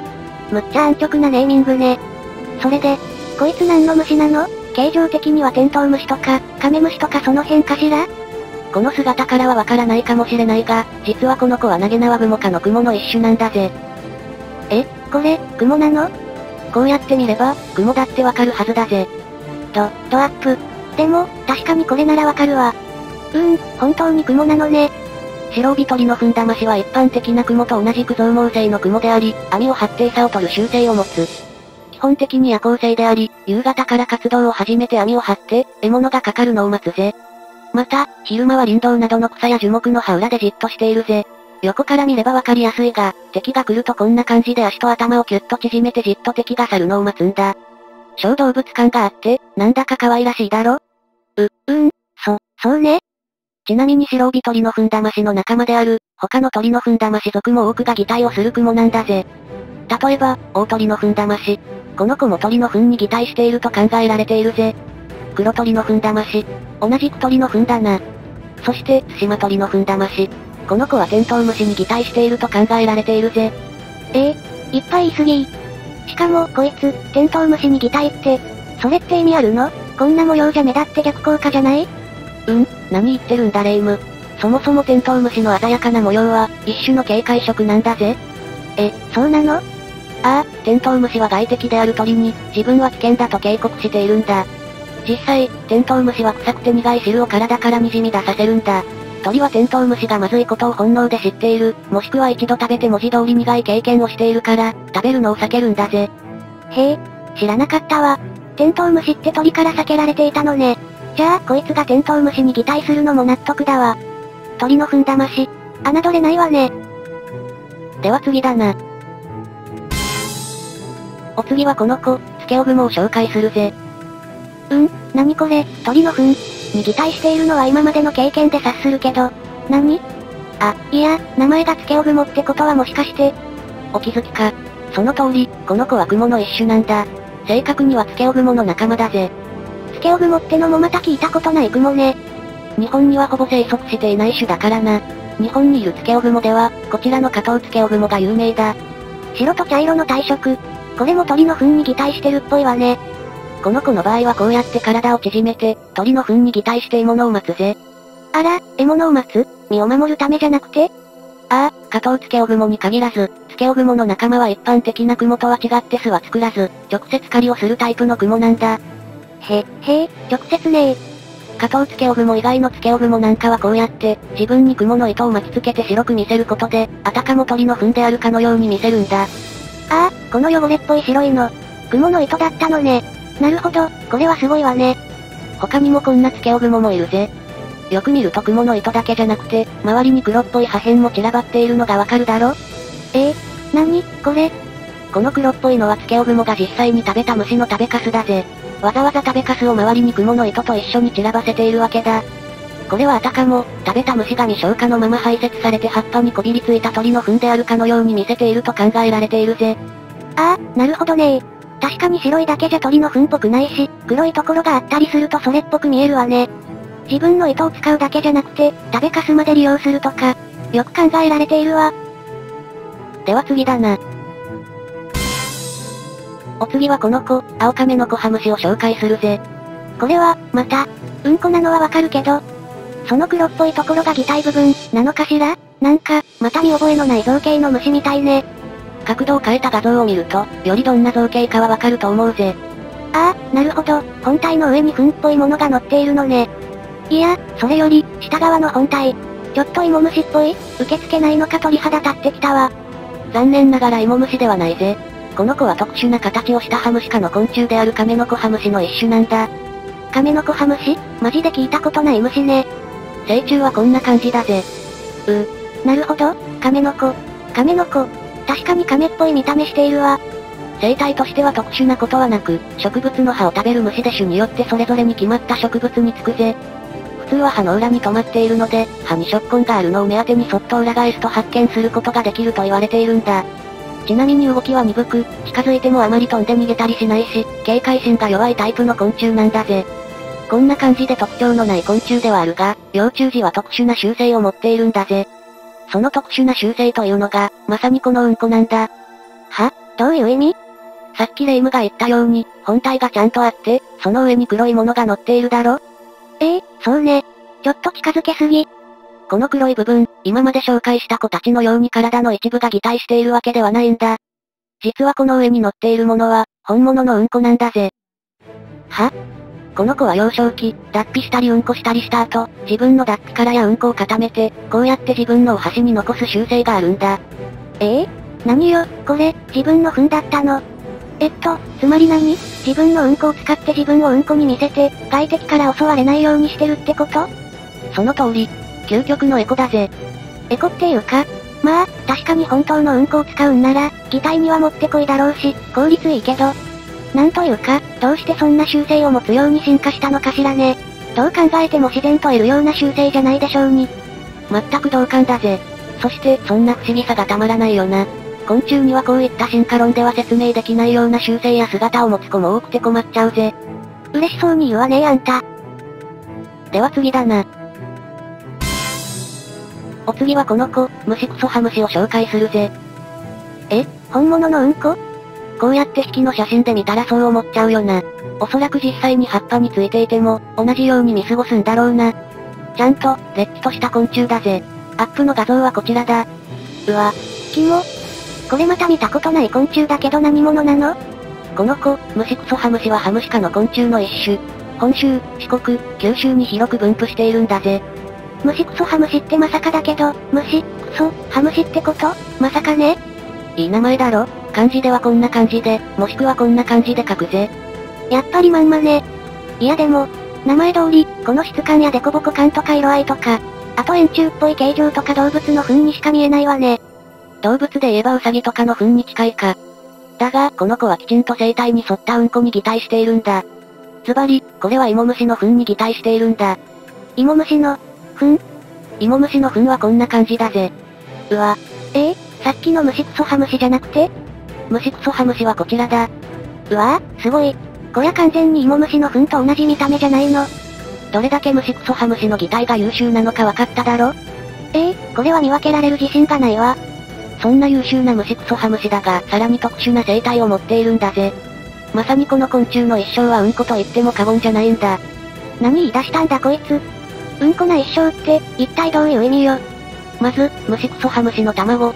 むっちゃ安直なネーミングね。それで、こいつ何の虫なの？形状的にはテントウムシとか、カメムシとかその辺かしら？この姿からはわからないかもしれないが、実はこの子はナゲナワグモ科のクモの一種なんだぜ。これ、クモなの？こうやって見れば、クモだってわかるはずだぜ。ドアップ。でも、確かにこれならわかるわ。本当にクモなのね。白帯鳥のふんだましは一般的なクモと同じく増毛性のクモであり、網を張って餌を取る習性を持つ。基本的に夜行性であり、夕方から活動を始めて網を張って、獲物がかかるのを待つぜ。また、昼間は林道などの草や樹木の葉裏でじっとしているぜ。横から見ればわかりやすいが、敵が来るとこんな感じで足と頭をキュッと縮めてじっと敵が去るのを待つんだ。小動物感があって、なんだか可愛らしいだろ？そうね。ちなみに白帯鳥のふんだましの仲間である、他の鳥のふんだまし属も多くが擬態をするクモなんだぜ。例えば、大鳥のふんだまし。この子も鳥のふんに擬態していると考えられているぜ。黒鳥のふんだまし。同じく鳥のふんだな。そして、ツシマ鳥のふんだまし。この子はテントウムシに擬態していると考えられているぜ。いっぱい言いすぎ。しかも、こいつ、テントウムシに擬態って、それって意味あるの？こんな模様じゃ目立って逆効果じゃない？何言ってるんだレイム。そもそもテントウムシの鮮やかな模様は、一種の警戒色なんだぜ。そうなの？テントウムシは外敵である鳥に、自分は危険だと警告しているんだ。実際、テントウムシは臭くて苦い汁を体からにじみ出させるんだ。鳥はテントウムシがまずいことを本能で知っている、もしくは一度食べて文字通り苦い経験をしているから、食べるのを避けるんだぜ。へえ、知らなかったわ。テントウムシって鳥から避けられていたのね。じゃあ、こいつがテントウムシに擬態するのも納得だわ。鳥のふんだまし、侮れないわね。では次だな。お次はこの子、ツケオグモを紹介するぜ。なにこれ、鳥の糞に擬態しているのは今までの経験で察するけど、なに？名前がツケオグモってことはもしかして、お気づきか。その通り、この子はクモの一種なんだ。正確にはツケオグモの仲間だぜ。ツケオグモってのもまた聞いたことないクモね。日本にはほぼ生息していない種だからな。日本にいるツケオグモでは、こちらの加藤ツケオグモが有名だ。白と茶色の体色。これも鳥の糞に擬態してるっぽいわね。この子の場合はこうやって体を縮めて、鳥の糞に擬態して獲物を待つぜ。あら、獲物を待つ？身を守るためじゃなくて？ああ、下等ツケオグモに限らず、ツケオグモの仲間は一般的なクモとは違って巣は作らず、直接狩りをするタイプのクモなんだ。へえ、直接ねえ。下等ツケオグモ以外のツケオグモなんかはこうやって、自分にクモの糸を巻きつけて白く見せることで、あたかも鳥の糞であるかのように見せるんだ。ああ、この汚れっぽい白いの。クモの糸だったのね。なるほど、これはすごいわね。他にもこんなツケオグモもいるぜ。よく見るとクモの糸だけじゃなくて、周りに黒っぽい破片も散らばっているのがわかるだろ？なに、これ？この黒っぽいのはツケオグモが実際に食べた虫の食べかすだぜ。わざわざ食べかすを周りにクモの糸と一緒に散らばせているわけだ。これはあたかも、食べた虫が未消化のまま排泄されて葉っぱにこびりついた鳥の糞であるかのように見せていると考えられているぜ。ああ、なるほどね。確かに白いだけじゃ鳥の糞っぽくないし、黒いところがあったりするとそれっぽく見えるわね。自分の糸を使うだけじゃなくて、食べかすまで利用するとか、よく考えられているわ。では次だな。お次はこの子、青亀のコハムシを紹介するぜ。これは、また、うんこなのはわかるけど、その黒っぽいところが擬態部分、なのかしら？なんか、また見覚えのない造形の虫みたいね。角度を変えた画像を見ると、よりどんな造形かはわかると思うぜ。ああ、なるほど、本体の上に糞っぽいものが乗っているのね。いや、それより、下側の本体。ちょっと芋虫っぽい？受け付けないのか鳥肌立ってきたわ。残念ながら芋虫ではないぜ。この子は特殊な形をしたハムシ科の昆虫であるカメノコハムシの一種なんだ。カメノコハムシ？マジで聞いたことない虫ね。成虫はこんな感じだぜ。なるほど、カメノコ。確かにカメっぽい見た目しているわ。生態としては特殊なことはなく、植物の葉を食べる虫で種によってそれぞれに決まった植物につくぜ。普通は葉の裏に止まっているので、葉に食痕があるのを目当てにそっと裏返すと発見することができると言われているんだ。ちなみに動きは鈍く、近づいてもあまり飛んで逃げたりしないし、警戒心が弱いタイプの昆虫なんだぜ。こんな感じで特徴のない昆虫ではあるが、幼虫時は特殊な習性を持っているんだぜ。その特殊な習性というのが、まさにこのうんこなんだ。は？どういう意味？さっきレイムが言ったように、本体がちゃんとあって、その上に黒いものが乗っているだろ？そうね。ちょっと近づけすぎ。この黒い部分、今まで紹介した子たちのように体の一部が擬態しているわけではないんだ。実はこの上に乗っているものは、本物のうんこなんだぜ。は？この子は幼少期、脱皮したりうんこしたりした後、自分の脱皮殻やうんこを固めて、こうやって自分のお箸に残す習性があるんだ。何よ、これ、自分の糞だったの？つまり何？自分のうんこを使って自分をうんこに見せて、外敵から襲われないようにしてるってこと？その通り。究極のエコだぜ。エコっていうか、まあ、確かに本当のうんこを使うんなら、擬態にはもってこいだろうし、効率いいけど。なんというか、どうしてそんな習性を持つように進化したのかしらね。どう考えても自然といるような習性じゃないでしょうに。全く同感だぜ。そして、そんな不思議さがたまらないよな。昆虫にはこういった進化論では説明できないような習性や姿を持つ子も多くて困っちゃうぜ。嬉しそうに言うわねえあんた。では次だな。お次はこの子、虫クソハムシを紹介するぜ。本物のうんこ？こうやって引きの写真で見たらそう思っちゃうよな。おそらく実際に葉っぱについていても、同じように見過ごすんだろうな。ちゃんと、れっきとした昆虫だぜ。アップの画像はこちらだ。うわ、キモ。これまた見たことない昆虫だけど何者なの？この子、虫クソハムシはハムシ科の昆虫の一種。本州、四国、九州に広く分布しているんだぜ。虫クソハムシってまさかだけど、虫、クソ、ハムシってこと？まさかね？いい名前だろ？漢字ではこんな感じで、もしくはこんな感じで書くぜ。やっぱりまんまね。いやでも、名前通り、この質感やデコボコ感とか色合いとか、あと円柱っぽい形状とか動物の糞にしか見えないわね。動物で言えばウサギとかの糞に近いか。だが、この子はきちんと生態に沿ったうんこに擬態しているんだ。ズバリ、これはイモムシの糞に擬態しているんだ。イモムシの糞はこんな感じだぜ。うわ。さっきの虫クソハムシじゃなくて？虫クソハムシはこちらだ。うわぁ、すごい。こりゃ完全にイモムシの糞と同じ見た目じゃないの。どれだけ虫クソハムシの擬態が優秀なのかわかっただろ？これは見分けられる自信がないわ。そんな優秀な虫クソハムシだが、さらに特殊な生態を持っているんだぜ。まさにこの昆虫の一生はうんこと言っても過言じゃないんだ。何言い出したんだこいつ。うんこな一生って、一体どういう意味よ。まず、虫クソハムシの卵。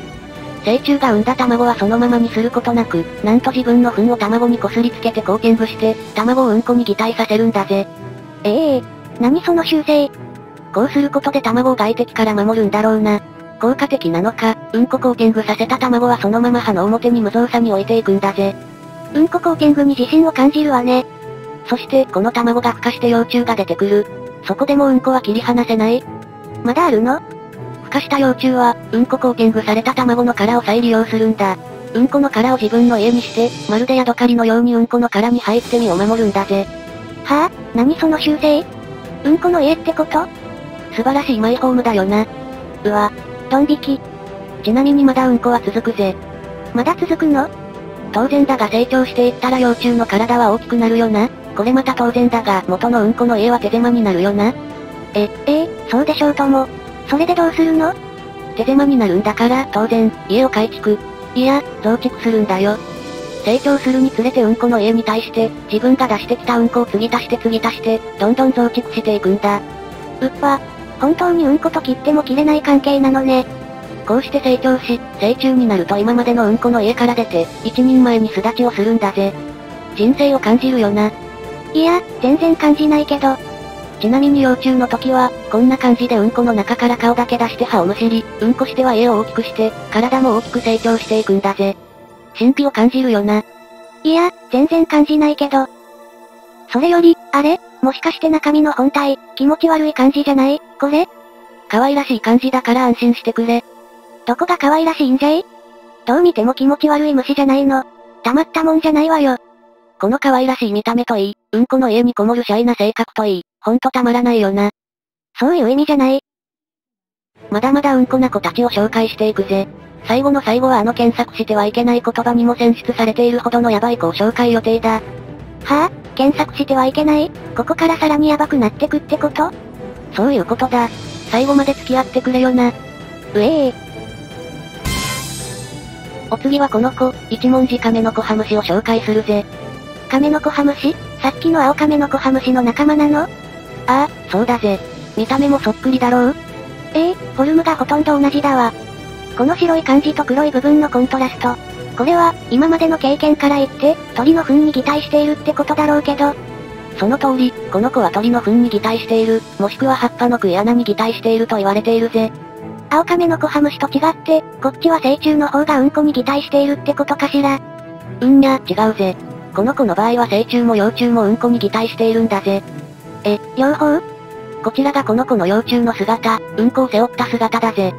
成虫が産んだ卵はそのままにすることなく、なんと自分の糞を卵にこすりつけてコーティングして、卵をうんこに擬態させるんだぜ。ええー、何その習性。こうすることで卵を外敵から守るんだろうな。効果的なのか、うんこコーティングさせた卵はそのまま葉の表に無造作に置いていくんだぜ。うんこコーティングに自信を感じるわね。そして、この卵が孵化して幼虫が出てくる。そこでもうんこは切り離せない。まだあるの？孵化した幼虫は、うんこコーティングされた卵の殻を再利用するんだ。うんこの殻を自分の家にして、まるでヤドカリのようにうんこの殻に入って身を守るんだぜ。はぁ、何その習性？うんこの家ってこと？素晴らしいマイホームだよな。うわ、ドン引き。ちなみにまだうんこは続くぜ。まだ続くの？当然だが成長していったら幼虫の体は大きくなるよな。これまた当然だが元のうんこの家は手狭になるよな。そうでしょうとも。それでどうするの？手狭になるんだから当然、家を改築。いや、増築するんだよ。成長するにつれてうんこの家に対して、自分が出してきたうんこを継ぎ足して継ぎ足して、どんどん増築していくんだ。うっぱ、本当にうんこと切っても切れない関係なのね。こうして成長し、成虫になると今までのうんこの家から出て、一人前に巣立ちをするんだぜ。人生を感じるよな。いや、全然感じないけど。ちなみに幼虫の時は、こんな感じでうんこの中から顔だけ出して歯をむしり、うんこしては家を大きくして、体も大きく成長していくんだぜ。神秘を感じるよな。いや、全然感じないけど。それより、あれ？もしかして中身の本体、気持ち悪い感じじゃない？これ？可愛らしい感じだから安心してくれ。どこが可愛らしいんじゃい？どう見ても気持ち悪い虫じゃないの。たまったもんじゃないわよ。この可愛らしい見た目といい、うんこの家にこもるシャイな性格といい、ほんとたまらないよな。そういう意味じゃない。まだまだうんこな子たちを紹介していくぜ。最後の最後はあの検索してはいけない言葉にも選出されているほどのヤバい子を紹介予定だ。はぁ、検索してはいけない？ここからさらにヤバくなってくってこと？そういうことだ。最後まで付き合ってくれよな。お次はこの子、一文字カメノコハムシを紹介するぜ。カメノコハムシ？さっきの青カメノコハムシの仲間なの？ああ、そうだぜ。見た目もそっくりだろう？フォルムがほとんど同じだわ。この白い感じと黒い部分のコントラスト。これは、今までの経験から言って、鳥の糞に擬態しているってことだろうけど。その通り、この子は鳥の糞に擬態している、もしくは葉っぱの食い穴に擬態していると言われているぜ。青カメノコハムシと違って、こっちは成虫の方がうんこに擬態しているってことかしら。うんにゃ、違うぜ。この子の場合は成虫も幼虫もうんこに擬態しているんだぜ。両方？こちらがこの子の幼虫の姿、うんこを背負った姿だぜ。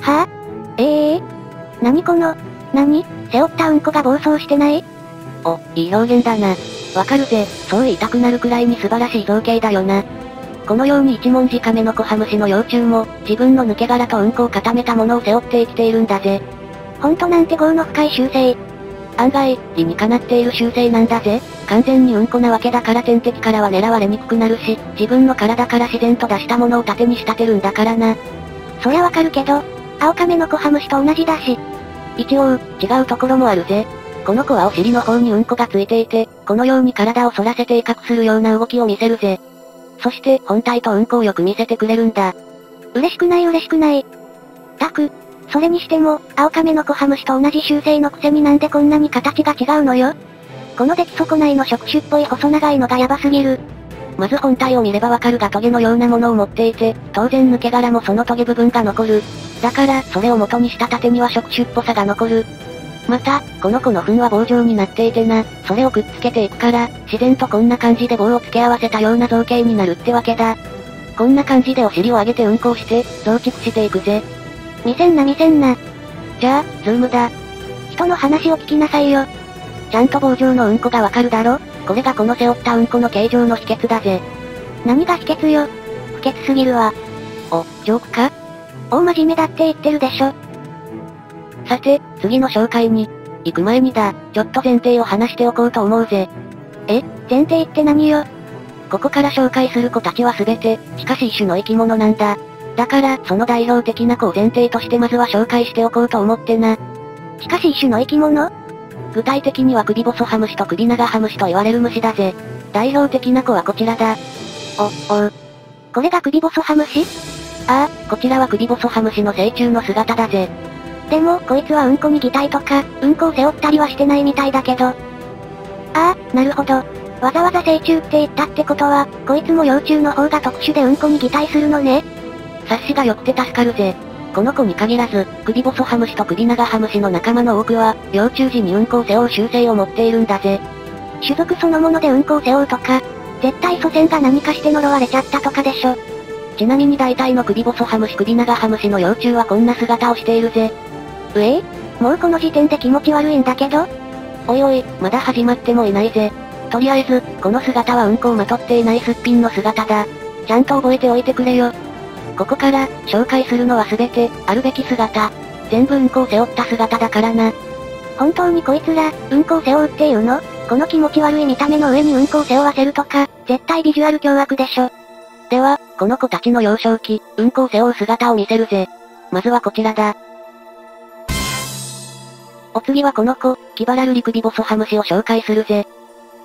はぁ？何この、背負ったうんこが暴走してない？お、いい表現だな。わかるぜ、そう言いたくなるくらいに素晴らしい造形だよな。このように一文字カメノコハムシの幼虫も、自分の抜け殻とうんこを固めたものを背負って生きているんだぜ。ほんとなんて業の深い習性。案外、理にかなっている習性なんだぜ。完全にうんこなわけだから天敵からは狙われにくくなるし、自分の体から自然と出したものを盾に仕立てるんだからな。そりゃわかるけど、青カメノコハムシと同じだし。一応、違うところもあるぜ。この子はお尻の方にうんこがついていて、このように体を反らせて威嚇するような動きを見せるぜ。そして、本体とうんこをよく見せてくれるんだ。嬉しくない嬉しくない。たく。それにしても、青カメノコハムシと同じ習性のくせになんでこんなに形が違うのよ。この出来損ないの触手っぽい細長いのがヤバすぎる。まず本体を見ればわかるがトゲのようなものを持っていて、当然抜け殻もそのトゲ部分が残る。だから、それを元にした盾には触手っぽさが残る。また、この子の糞は棒状になっていてな、それをくっつけていくから、自然とこんな感じで棒を付け合わせたような造形になるってわけだ。こんな感じでお尻を上げてうんこをして、増築していくぜ。見せんな見せんな。じゃあ、ズームだ。人の話を聞きなさいよ。ちゃんと棒状のうんこがわかるだろ？これがこの背負ったうんこの形状の秘訣だぜ。何が秘訣よ。不潔すぎるわ。お、ジョークか？大真面目だって言ってるでしょ。さて、次の紹介に行く前にだ、ちょっと前提を話しておこうと思うぜ。前提って何よ？ここから紹介する子たちはすべて、しかし一種の生き物なんだ。だから、その代表的な子を前提としてまずは紹介しておこうと思ってな。しかし一種の生き物？具体的には首細ハムシと首長ハムシと言われる虫だぜ。代表的な子はこちらだ。これが首細ハムシ？ああ、こちらは首細ハムシの成虫の姿だぜ。でも、こいつはうんこに擬態とか、うんこを背負ったりはしてないみたいだけど。ああ、なるほど。わざわざ成虫って言ったってことは、こいつも幼虫の方が特殊でうんこに擬態するのね。察しが良くて助かるぜ。この子に限らず、首細ハムシと首長ハムシの仲間の多くは、幼虫時にうんこを背負う習性を持っているんだぜ。種族そのものでうんこを背負うとか、絶対祖先が何かして呪われちゃったとかでしょ。ちなみに大体の首細ハムシ首長ハムシの幼虫はこんな姿をしているぜ。うえい、もうこの時点で気持ち悪いんだけど。おいおい、まだ始まってもいないぜ。とりあえず、この姿はうんこをまとっていないすっぴんの姿だ。ちゃんと覚えておいてくれよ。ここから、紹介するのは全て、あるべき姿。全部うんこを背負った姿だからな。本当にこいつら、うんこを背負うっていうの？この気持ち悪い見た目の上にうんこを背負わせるとか、絶対ビジュアル凶悪でしょ。では、この子たちの幼少期、うんこを背負う姿を見せるぜ。まずはこちらだ。お次はこの子、キバラルリ首細ハムシを紹介するぜ。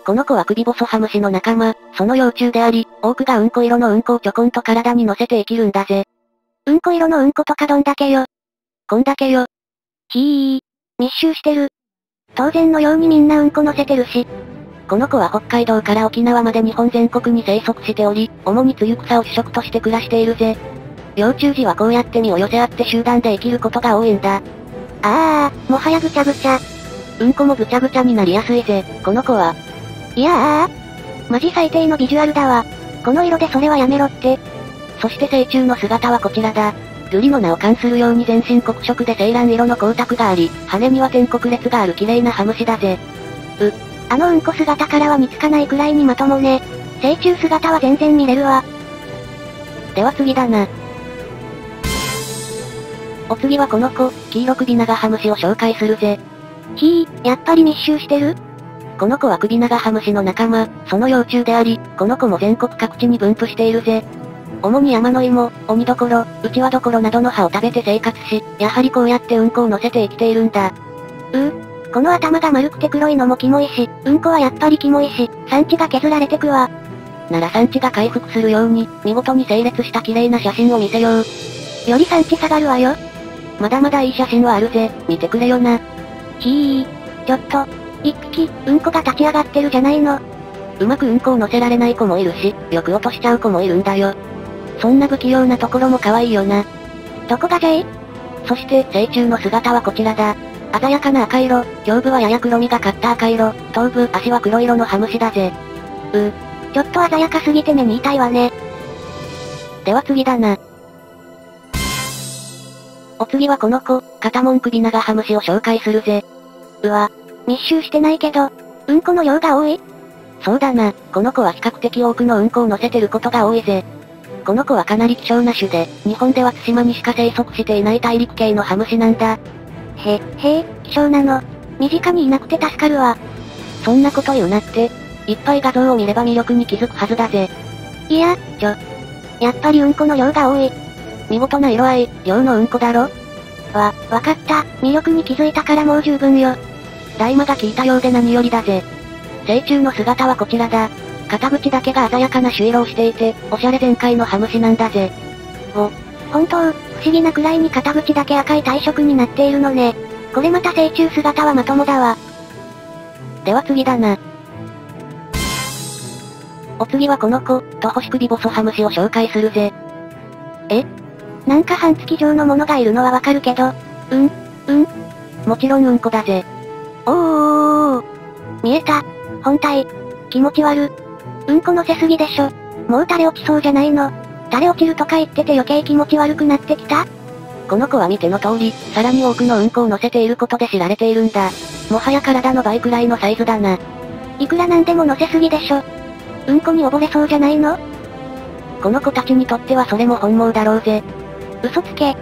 この子は首細ハムシの仲間、その幼虫であり、多くがうんこ色のうんこをちょこんと体に乗せて生きるんだぜ。うんこ色のうんことかどんだけよ。こんだけよ。ひー、密集してる。当然のようにみんなうんこ乗せてるし。この子は北海道から沖縄まで日本全国に生息しており、主にツユクサを主食として暮らしているぜ。幼虫時はこうやって身を寄せ合って集団で生きることが多いんだ。あー、もはやぐちゃぐちゃ。うんこもぐちゃぐちゃになりやすいぜ、この子は。いやー、マジ最低のビジュアルだわ。この色でそれはやめろって。そして成虫の姿はこちらだ。瑠璃の名を冠するように全身黒色で青藍色の光沢があり、羽には点黒列がある綺麗なハムシだぜ。あのうんこ姿からは見つかないくらいにまともね。成虫姿は全然見れるわ。では次だな。お次はこの子、黄色首長ハムシを紹介するぜ。ひー、やっぱり密集してる？この子は首長ハムシの仲間、その幼虫であり、この子も全国各地に分布しているぜ。主に山の芋、鬼どころ、うちわどころなどの葉を食べて生活し、やはりこうやってうんこを乗せて生きているんだ。この頭が丸くて黒いのもキモいし、うんこはやっぱりキモいし、産地が削られてくわ。なら産地が回復するように、見事に整列した綺麗な写真を見せよう。より産地下がるわよ。まだまだいい写真はあるぜ、見てくれよな。ひー、ちょっと、一匹、うんこが立ち上がってるじゃないの。うまくうんこを乗せられない子もいるし、よく落としちゃう子もいるんだよ。そんな不器用なところも可愛いよな。どこがじゃい？そして、成虫の姿はこちらだ。鮮やかな赤色、胸部はやや黒みがかった赤色、頭部、足は黒色のハムシだぜ。ちょっと鮮やかすぎて目に痛いわね。では次だな。お次はこの子、片門首長ハムシを紹介するぜ。うわ、密集してないけど、うんこの量が多い？そうだな、この子は比較的多くのうんこを乗せてることが多いぜ。この子はかなり希少な種で、日本では対馬にしか生息していない大陸系のハムシなんだ。へえ、希少なの。身近にいなくて助かるわ。そんなこと言うなって、いっぱい画像を見れば魅力に気づくはずだぜ。いや、やっぱりうんこの量が多い。見事な色合い、量のうんこだろ？わかった、魅力に気づいたからもう十分よ。大魔が効いたようで何よりだぜ。成虫の姿はこちらだ。片口だけが鮮やかな朱色をしていて、おしゃれ全開のハムシなんだぜ。本当、不思議なくらいに片口だけ赤い体色になっているのね。これまた成虫姿はまともだわ。では次だな。お次はこの子、トホシ首細ハムシを紹介するぜ。なんか半月状のものがいるのはわかるけど、もちろんうんこだぜ。おー、見えた。本体。気持ち悪。うんこ乗せすぎでしょ。もう垂れ落ちそうじゃないの。垂れ落ちるとか言ってて余計気持ち悪くなってきた？この子は見ての通り、さらに多くのうんこを乗せていることで知られているんだ。もはや体の倍くらいのサイズだな。いくらなんでも乗せすぎでしょ。うんこに溺れそうじゃないの？この子たちにとってはそれも本望だろうぜ。嘘つけ。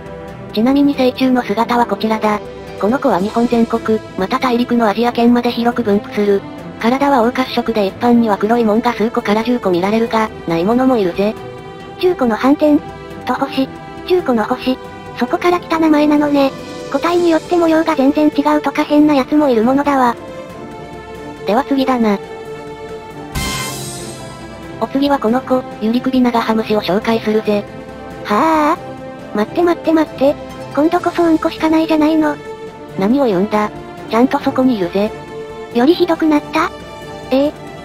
ちなみに成虫の姿はこちらだ。この子は日本全国、また大陸のアジア圏まで広く分布する。体は黄褐色で一般には黒いもんが数個から10個見られるが、ないものもいるぜ。中古の反転と星。中古の星。そこから来た名前なのね。個体によって模様が全然違うとか変なやつもいるものだわ。では次だな。お次はこの子、ユリ首長ハムシを紹介するぜ。はぁ。待って。今度こそうんこしかないじゃないの。何を言うんだ。ちゃんとそこにいるぜ。よりひどくなった?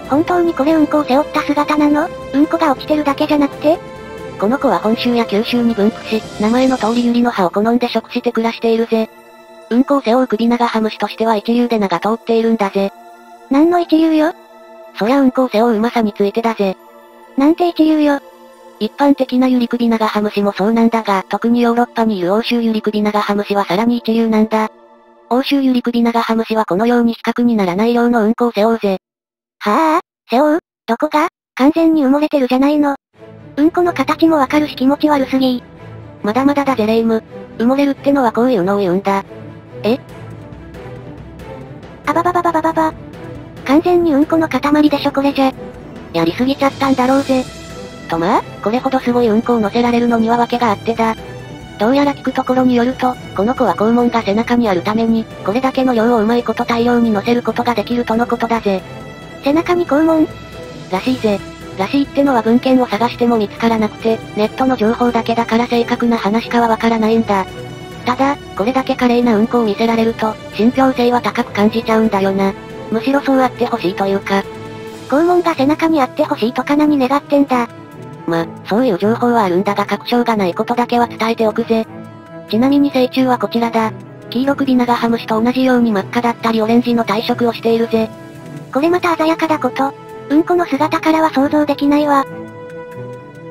本当にこれうんこを背負った姿なの?うんこが落ちてるだけじゃなくて?この子は本州や九州に分布し、名前の通りユリの葉を好んで食して暮らしているぜ。うんこを背負う首長葉虫としては一流で名が通っているんだぜ。何の一流よ?そりゃうんこを背負ううまさについてだぜ。なんて一流よ。一般的なユリ首長葉虫もそうなんだが、特にヨーロッパにいる欧州ユリ首長葉虫はさらに一流なんだ。欧州ユリ首長葉虫はこのように比較にならない量のうんこを背負うぜ。はぁ、背負う?どこが?完全に埋もれてるじゃないの。うんこの形もわかるし気持ち悪すぎ。まだまだだぜ霊夢。埋もれるってのはこういうのを言うんだ。あばばばばばばば。完全にうんこの塊でしょこれじゃ。やりすぎちゃったんだろうぜ。とまあ、これほどすごいうんこを乗せられるのには訳があってだ。どうやら聞くところによると、この子は肛門が背中にあるために、これだけの量をうまいこと大量に乗せることができるとのことだぜ。背中に肛門?らしいぜ。らしいってのは文献を探しても見つからなくて、ネットの情報だけだから正確な話かはわからないんだ。ただ、これだけ華麗なうんこを見せられると、信憑性は高く感じちゃうんだよな。むしろそうあってほしいというか。肛門が背中にあってほしいとか何願ってんだ。ま、そういう情報はあるんだが確証がないことだけは伝えておくぜ。ちなみに成虫はこちらだ。黄色首長ハムシと同じように真っ赤だったりオレンジの体色をしているぜ。これまた鮮やかだこと。うんこの姿からは想像できないわ。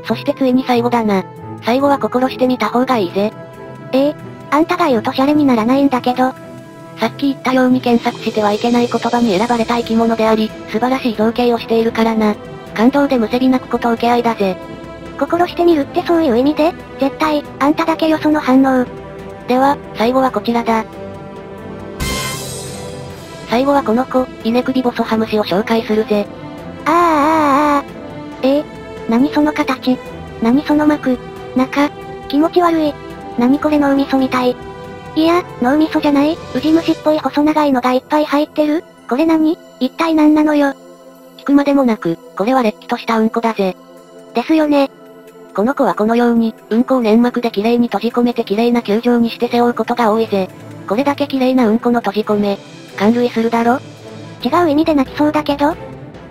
そしてついに最後だな。最後は心してみた方がいいぜ。あんたが言うとシャレにならないんだけど。さっき言ったように検索してはいけない言葉に選ばれた生き物であり、素晴らしい造形をしているからな。感動でむせび泣くこと受け合いだぜ。心してみるってそういう意味で、絶対、あんただけよその反応。では、最後はこちらだ。最後はこの子、イネクビボソハムシを紹介するぜ。何その形。何その膜。中。気持ち悪い。何これ脳みそみたい。いや、脳みそじゃない、ウジ虫っぽい細長いのがいっぱい入ってる。これ何?一体何なのよ。聞くまでもなく、これはれっきとしたうんこだぜ。ですよね。この子はこのように、うんこを粘膜で綺麗に閉じ込めて綺麗な球状にして背負うことが多いぜ。これだけ綺麗なうんこの閉じ込め。感涙するだろ?違う意味で泣きそうだけど?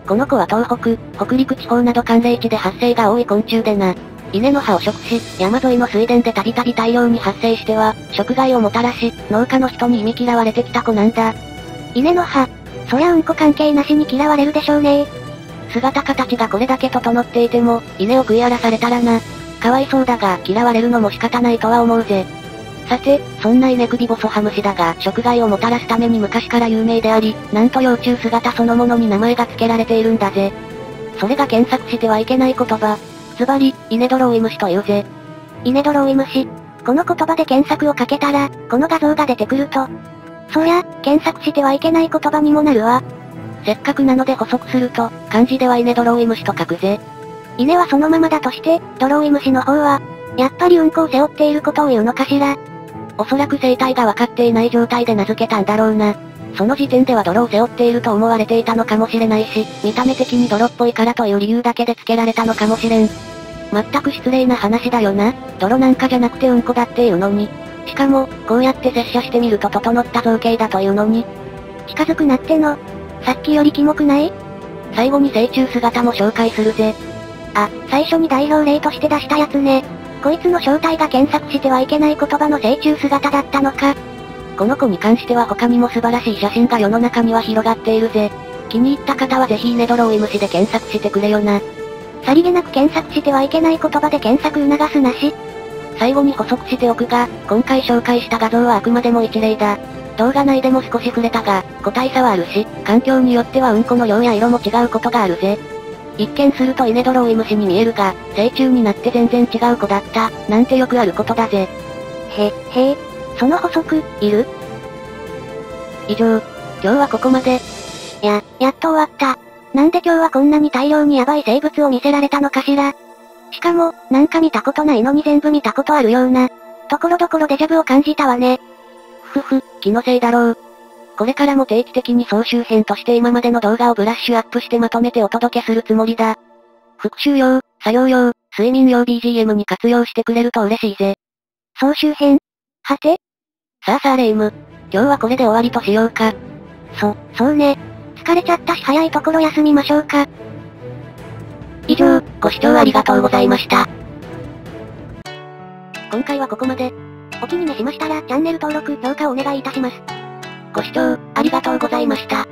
この子は東北、北陸地方など寒冷地で発生が多い昆虫でな。稲の葉を食し、山沿いの水田でたびたび大量に発生しては、食害をもたらし、農家の人に忌み嫌われてきた子なんだ。稲の葉。そりゃうんこ関係なしに嫌われるでしょうね。姿形がこれだけ整っていても、稲を食い荒らされたらな。かわいそうだが、嫌われるのも仕方ないとは思うぜ。さて、そんなイネクビボソハムシだが、食害をもたらすために昔から有名であり、なんと幼虫姿そのものに名前が付けられているんだぜ。それが検索してはいけない言葉。ズバリ、イネドロウイムシというぜ。イネドロウイムシ。この言葉で検索をかけたら、この画像が出てくると。そりゃ、検索してはいけない言葉にもなるわ。せっかくなので補足すると、漢字ではイネドロウイムシと書くぜ。イネはそのままだとして、ドロウイムシの方は、やっぱりうんこを背負っていることを言うのかしら。おそらく生態が分かっていない状態で名付けたんだろうな。その時点では泥を背負っていると思われていたのかもしれないし、見た目的に泥っぽいからという理由だけで付けられたのかもしれん。全く失礼な話だよな。泥なんかじゃなくてうんこだっていうのに。しかも、こうやって摂取してみると整った造形だというのに。近づくなっての。さっきよりキモくない?最後に成虫姿も紹介するぜ。最初に代表例として出したやつね。こいつの正体が検索してはいけない言葉の成虫姿だったのか。この子に関しては他にも素晴らしい写真が世の中には広がっているぜ。気に入った方はぜひイネドロウイムシで検索してくれよな。さりげなく検索してはいけない言葉で検索促すなし。最後に補足しておくが、今回紹介した画像はあくまでも一例だ。動画内でも少し触れたが、個体差はあるし、環境によってはうんこの量や色も違うことがあるぜ。一見するとイネドロウイムシに見えるが、成虫になって全然違う子だった、なんてよくあることだぜ。へえ、その補足、いる?以上。今日はここまで。やっと終わった。なんで今日はこんなに大量にヤバい生物を見せられたのかしら。しかも、なんか見たことないのに全部見たことあるような。ところどころデジャブを感じたわね。気のせいだろう。これからも定期的に総集編として今までの動画をブラッシュアップしてまとめてお届けするつもりだ。復習用、作業用、睡眠用 BGM に活用してくれると嬉しいぜ。総集編。はて？さあレイム、今日はこれで終わりとしようか。そうね。疲れちゃったし早いところ休みましょうか。以上、ご視聴ありがとうございました。今回はここまで。お気に召しましたらチャンネル登録、評価をお願いいたします。ご視聴ありがとうございました。